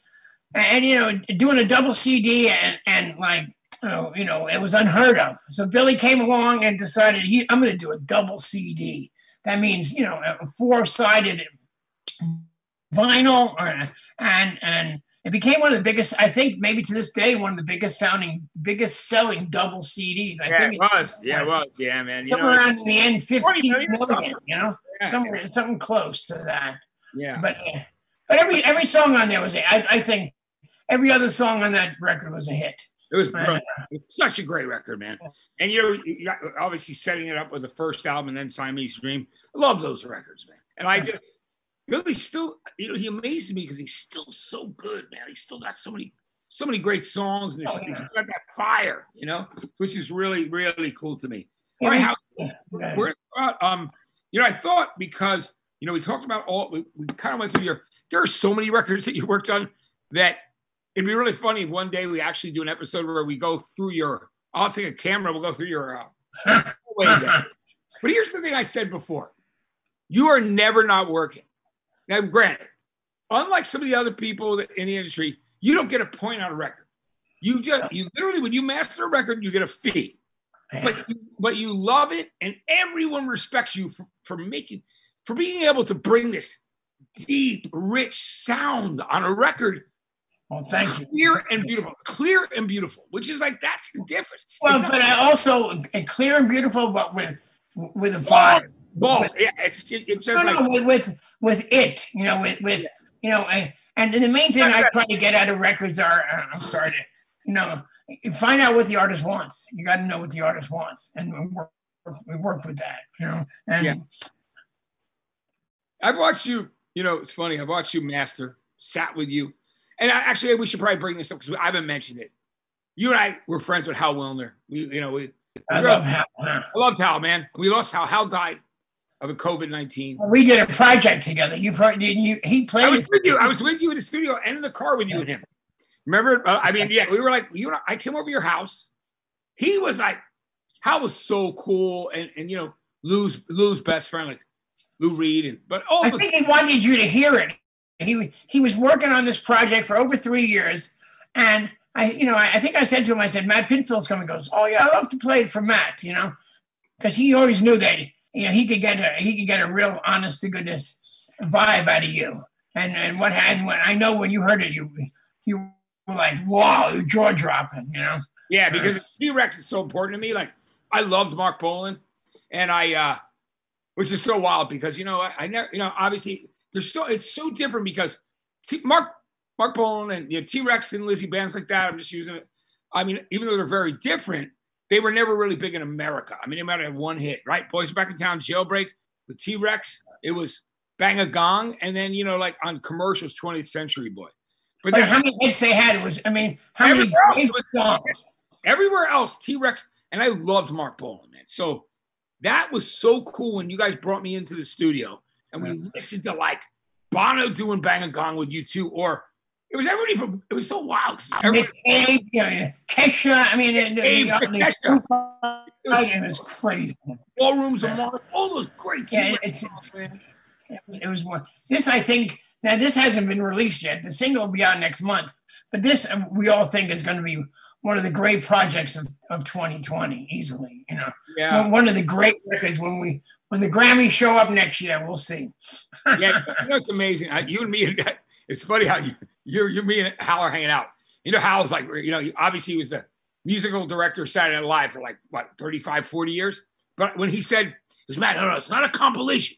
And, you know, doing a double CD and like, oh, you know, it was unheard of. So Billy came along and decided, I'm going to do a double CD. That means, you know, a four-sided vinyl, and it became one of the biggest, I think, maybe to this day, one of the biggest selling double CDs. I think it was. Yeah, it was. Yeah, man. Somewhere around in the end, 15 million. You know, yeah, something close to that. Yeah. But every song on there was a hit. I think every other song on that record was a hit. It was brilliant. It was such a great record, man. And you got, obviously setting it up with the first album and then Siamese Dream. I love those records, man. And I just really still, you know, he amazes me because he's still so good, man. He's still got so many great songs, and he's still got that fire, you know, which is really, really cool to me. All right, you know, I thought, because, you know, we talked about we kind of went through there are so many records that you worked on that. It'd be really funny if one day we actually do an episode where we go through I'll take a camera, we'll go through your, but here's the thing I said before. You are never not working. Now, granted, unlike some of the other people in the industry, you don't get a point on a record. You literally, when you master a record, you get a fee, but you love it. And everyone respects you for being able to bring this deep, rich sound on a record. Well, thank you. Clear and beautiful, which is like, that's the difference. Well, but also clear and beautiful, but with a vibe. Both, yeah. It's just with it, you know, you know, and the main thing I try to get out of records are, I'm sorry, you know, find out what the artist wants. You got to know what the artist wants, and we work with that, you know. And yeah. I've watched you. You know, it's funny. I've watched you master, sat with you. And actually, we should probably bring this up because I haven't mentioned it. You and I were friends with Hal Wilner. I loved Hal, man. We lost Hal. Hal died of COVID-19. We did a project together. You've heard, didn't you? He played. I was with you in the studio and in the car with you and him. Remember? We were like, you know, I came over to your house. He was like, Hal was so cool, and you know, Lou's best friend, like Lou Reed, I think he wanted you to hear it. He was working on this project for over 3 years, and I think I said to him, I said, Matt Pinfield's coming. He goes, oh yeah, I'd love to play it for Matt, you know, because he always knew that, you know, he could get a real honest to goodness vibe out of you. And what happened when I know when you heard it, you were like, wow, you're jaw dropping, you know? Yeah, because T-Rex is so important to me. Like, I loved Mark Bolan, and which is so wild because, you know, I never, you know, obviously. It's so different because Mark Bolan and, you know, T-Rex and Lizzie, bands like that, I'm just using it. I mean, even though they're very different, they were never really big in America. I mean, they might have one hit, right? Boys Back in Town, Jailbreak with T-Rex. It was Bang a Gong. And then, you know, like on commercials, 20th Century Boy. But how many hits they had was, I mean, how many songs? Everywhere else, T-Rex. And I loved Mark Bolan, man. So that was so cool when you guys brought me into the studio. And we listened to like Bono doing Bang a Gong with you two, or it was everybody from, it was so wild. Kesha, I mean, it was crazy. Ballrooms of all those great. Yeah, it was one. This, I think, Now, this hasn't been released yet. The single will be out next month. But this, we all think, is going to be one of the great projects of 2020, easily. You know, yeah. One of the great records when the Grammys show up next year, we'll see. Yeah, that's amazing. You and me, it's funny how you me and Hal are hanging out. You know, Hal's like, you know, obviously he was the musical director of Saturday Night Live for like, what, 35, 40 years? But when he said, Matt, no, it's not a compilation.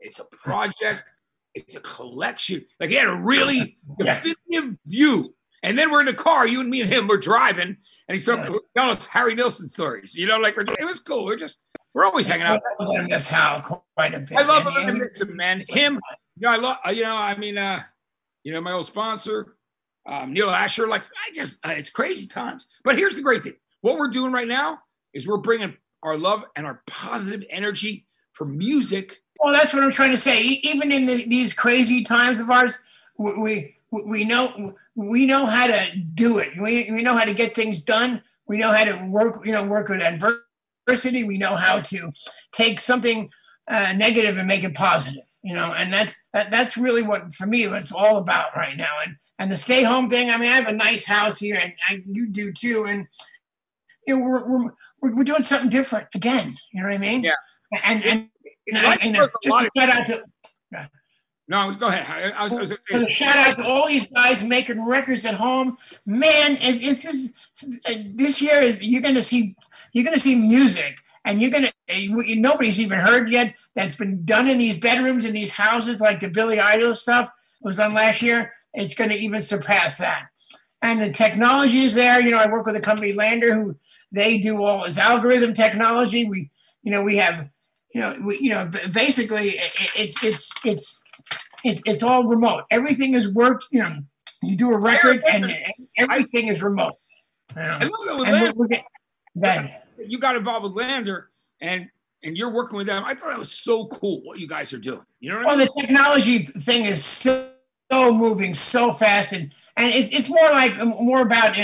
It's a project. It's a collection. Like, he had a really definitive view. And then we're in the car, you and me and him, we're driving, and he's telling us Harry Nilsson stories. You know, like, it was cool. We're always hanging out. I love this Hal quite a bit. I love him, man. Him, you know, I love, you know, I mean, you know, my old sponsor, Neil Asher, like, it's crazy times. But here's the great thing. What we're doing right now is we're bringing our love and our positive energy for music. Well, that's what I'm trying to say. Even in these crazy times of ours, we know how to do it. We know how to get things done. We know how to work with adversity. We know how to take something negative and make it positive. You know, and that's really what, for me, what it's all about right now. And the stay home thing. I mean, I have a nice house here, and you do too. And you know, we're doing something different again. You know what I mean? Yeah. And shout out to all these guys making records at home, man. And this year is you're gonna see music, and nobody's even heard yet that's been done in these bedrooms in these houses, like the Billy Idol stuff was done last year. It's gonna even surpass that, and the technology is there. You know, I work with a company, LANDR, who they do all this algorithm technology. Basically, it's all remote. Everything is worked. You know, you do a record, and everything is remote. And look at LANDR. You got involved with LANDR, and you're working with them. I thought that was so cool what you guys are doing. You know what I mean? The technology thing is so moving so fast, and it's more about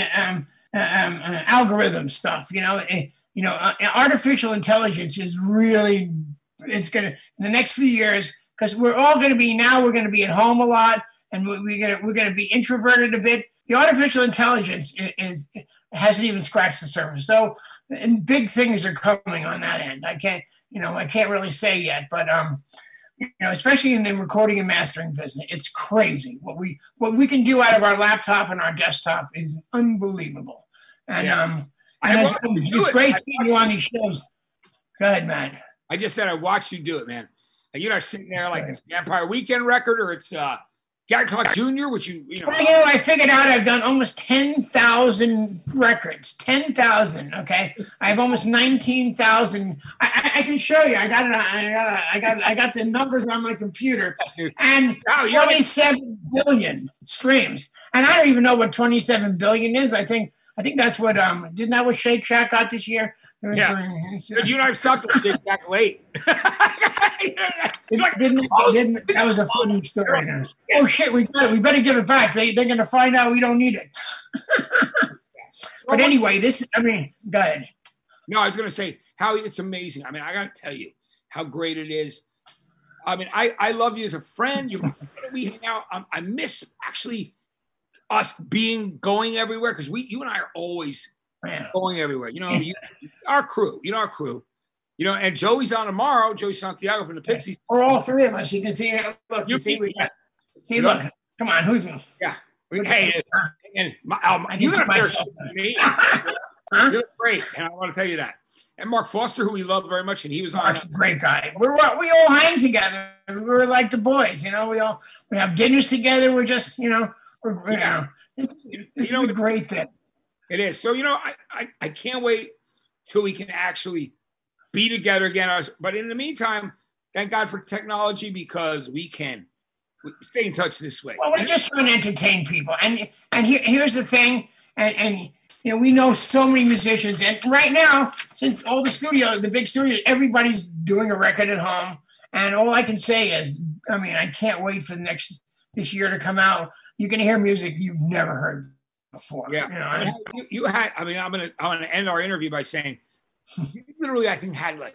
algorithm stuff. You know. Artificial intelligence is really, in the next few years, because we're all going to be, now we're going to be at home a lot, and we're going to be introverted a bit. The artificial intelligence hasn't even scratched the surface. So, and big things are coming on that end. I can't really say yet, but, you know, especially in the recording and mastering business, it's crazy. What we can do out of our laptop and our desktop is unbelievable. And, yeah. And it's great seeing you on these shows. Go ahead, man. I just said I watched you do it, man. And you're not sitting there like it's Vampire Weekend record or it's Gary Clark Jr., which you know. Well, I figured out I've done almost 10,000 records. 10,000, okay? I have almost 19,000. I can show you. I got the numbers on my computer. And 27 billion streams. And I don't even know what 27 billion is. I think that's what didn't Shake Shack got this year? Yeah, you and I stopped with Shake Shack late. That was a funny story. Oh shit, we got it. We better give it back. They're gonna find out we don't need it. But anyway, go ahead. No, I was gonna say, Howie, it's amazing. I mean, I gotta tell you how great it is. I mean, I love you as a friend. We hang out. I miss actually us going everywhere, because you and I are always going everywhere. You know, our crew. You know, and Joey's on tomorrow. Joey Santiago from the Pixies. We're all three of us. You can see it. Look, look. Come on, who's me? Yeah. Hey, and you got myself. Me. You're great, and I want to tell you that. And Mark Foster, who we love very much, and he was Mark's on. A great guy. We all hang together. We're like the boys. You know, we have dinners together. We're just, you know. Yeah, this is a great thing. It is. So, you know, I can't wait till we can actually be together again. But in the meantime, thank God for technology, because we stay in touch this way. Well, we're just trying to entertain people. And here's the thing. And you know, we know so many musicians. And right now, since all the big studios, everybody's doing a record at home. And all I can say is, I can't wait for this year to come out. You're gonna hear music you've never heard before. Yeah, you know? I'm gonna end our interview by saying, you literally, I think, had like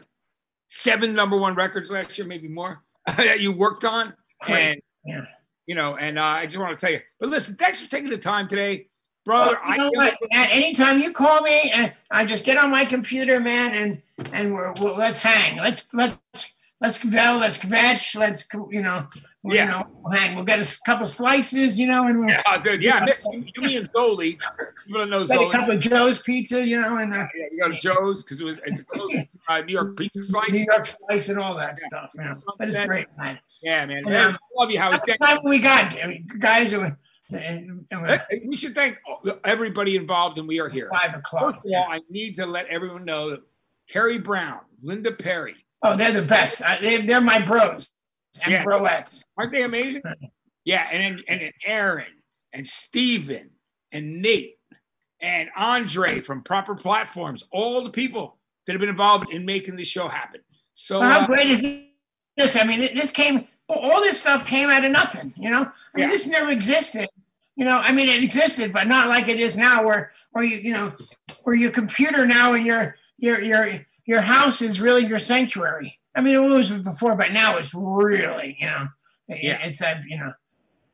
7 number 1 records last year, maybe more, that you worked on. Great. And you know, and I just want to tell you. But listen, thanks for taking the time today, brother. Well, you know what? At any time you call me, and I just get on my computer, man, and we're let's hang. Let's go. Let's kvetch. Let's, you know. Yeah. You know, we'll get a couple slices, you know, and we'll, yeah, dude, yeah, you me and Zoli. Everyone knows Zoli. A couple of Joe's pizza, you know, and yeah, we go to Joe's because it's a close New York pizza slice, New York slice, and all that stuff. You know, but it's great, man. Yeah, man. And, man, I love you, Howie. We got guys who. We should thank everybody involved, and We Are Here. 5 o'clock. First of all, I need to let everyone know that Carrie Brown, Linda Perry. Oh, they're the best. They're my bros. And yeah. Broettes. Aren't they amazing? Yeah, and Aaron, and Steven, and Nate, and Andre from Proper Platforms, all the people that have been involved in making this show happen. So well, how great is this? I mean, this came, all this stuff came out of nothing, you know? I mean, yeah. This never existed. You know, I mean, it existed, but not like it is now where you know, where your computer now and your house is really your sanctuary. I mean, it was before, but now it's really, you know, yeah. It's that, you know,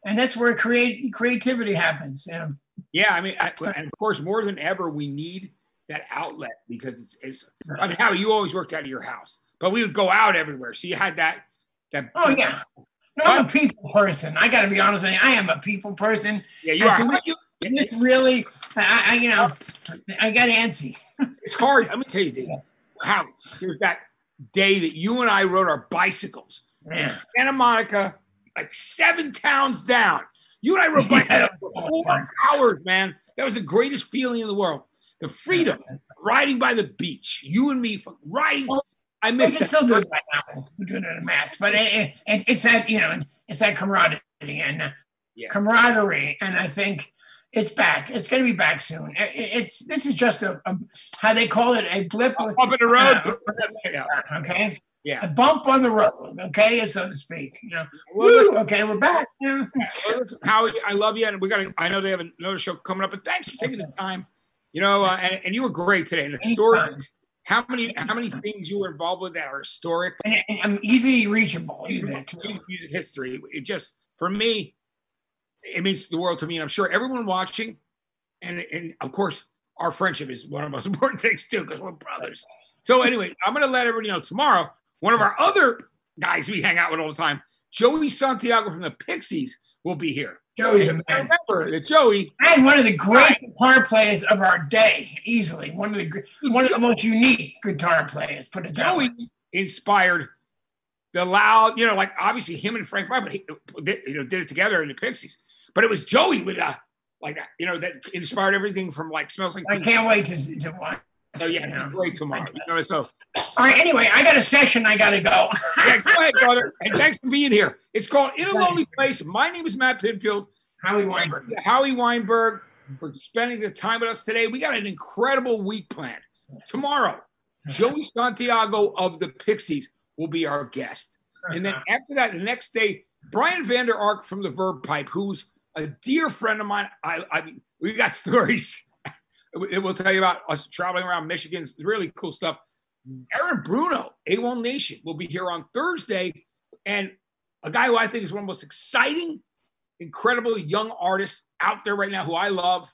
and that's where creativity happens. You know? Yeah, I mean, and of course, more than ever, we need that outlet because it's I mean, Howie, you always worked out of your house, but we would go out everywhere. So you had that. Oh, yeah. No, I'm a people person. I got to be honest with you. I am a people person. Yeah, you are. It's really, I you know, I got antsy. It's hard. Let me tell you, dude, Howie, there's that day that you and I rode our bicycles in Santa Monica, like 7 towns down. You and I rode bicycles for 4 hours, man. That was the greatest feeling in the world. The freedom, riding by the beach. You and me riding. I miss it. Still do it right now. We're doing it in mass, but it's that, you know, it's that camaraderie and camaraderie, and I think it's back. It's going to be back soon. This is just a how they call it, a blip. Up in the road. Okay. Yeah. A bump on the road. Okay, so to speak. You know. Woo, okay, we're back. Yeah. Howie, I love you, and I know they have another show coming up, but thanks for taking the time. You know, and you were great today. And the stories. How many things you were involved with that are historic? And easily reachable. Music history. It just for me. It means the world to me, and I'm sure everyone watching, and of course, our friendship is one of the most important things too, because we're brothers. So anyway, I'm going to let everybody know tomorrow, one of our other guys we hang out with all the time, Joey Santiago from the Pixies, will be here. Joey's a man. Remember that Joey. And one of the great guitar players of our day, easily. One of the most unique guitar players, put it down. Joey inspired the loud, you know, like obviously him and Frank White, but you know, did it together in the Pixies. But it was Joey with like that, you know, that inspired everything from like Smells Like Teen Spirit. I can't wait to watch. So yeah, great tomorrow. You know, so. All right. Anyway, I got a session. I got to go. Yeah, go ahead, brother. And thanks for being here. It's called In a Lonely Place. My name is Matt Pinfield. Howie Weinberg. Howie Weinberg for spending the time with us today. We got an incredible week planned. Tomorrow, Joey Santiago of the Pixies will be our guest, and then after that, the next day, Brian Vander Ark from the Verb Pipe, who's a dear friend of mine. I mean, we got stories. It will tell you about us traveling around Michigan's really cool stuff. Aaron Bruno, A1 Nation, will be here on Thursday. And a guy who I think is one of the most exciting, incredible young artists out there right now, who I love,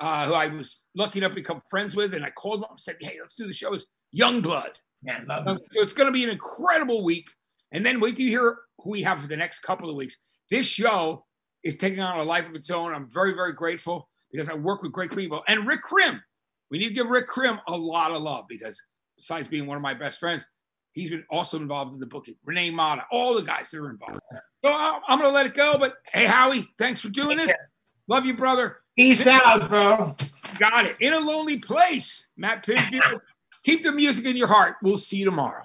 who I was lucky enough to become friends with. And I called him up and said, hey, let's do the show. It's Youngblood. Yeah, I love it. So it's going to be an incredible week. And then wait till you hear who we have for the next couple of weeks. This show is taking on a life of its own. I'm very, very grateful because I work with great people. And Rick Krim, we need to give Rick Krim a lot of love because besides being one of my best friends, he's been also involved in the booking. Renee Mata, all the guys that are involved. So I'm going to let it go. But hey, Howie, thanks for doing this. Love you, brother. Peace out, bro. Got it. In a Lonely Place, Matt Pinfield. Keep the music in your heart. We'll see you tomorrow.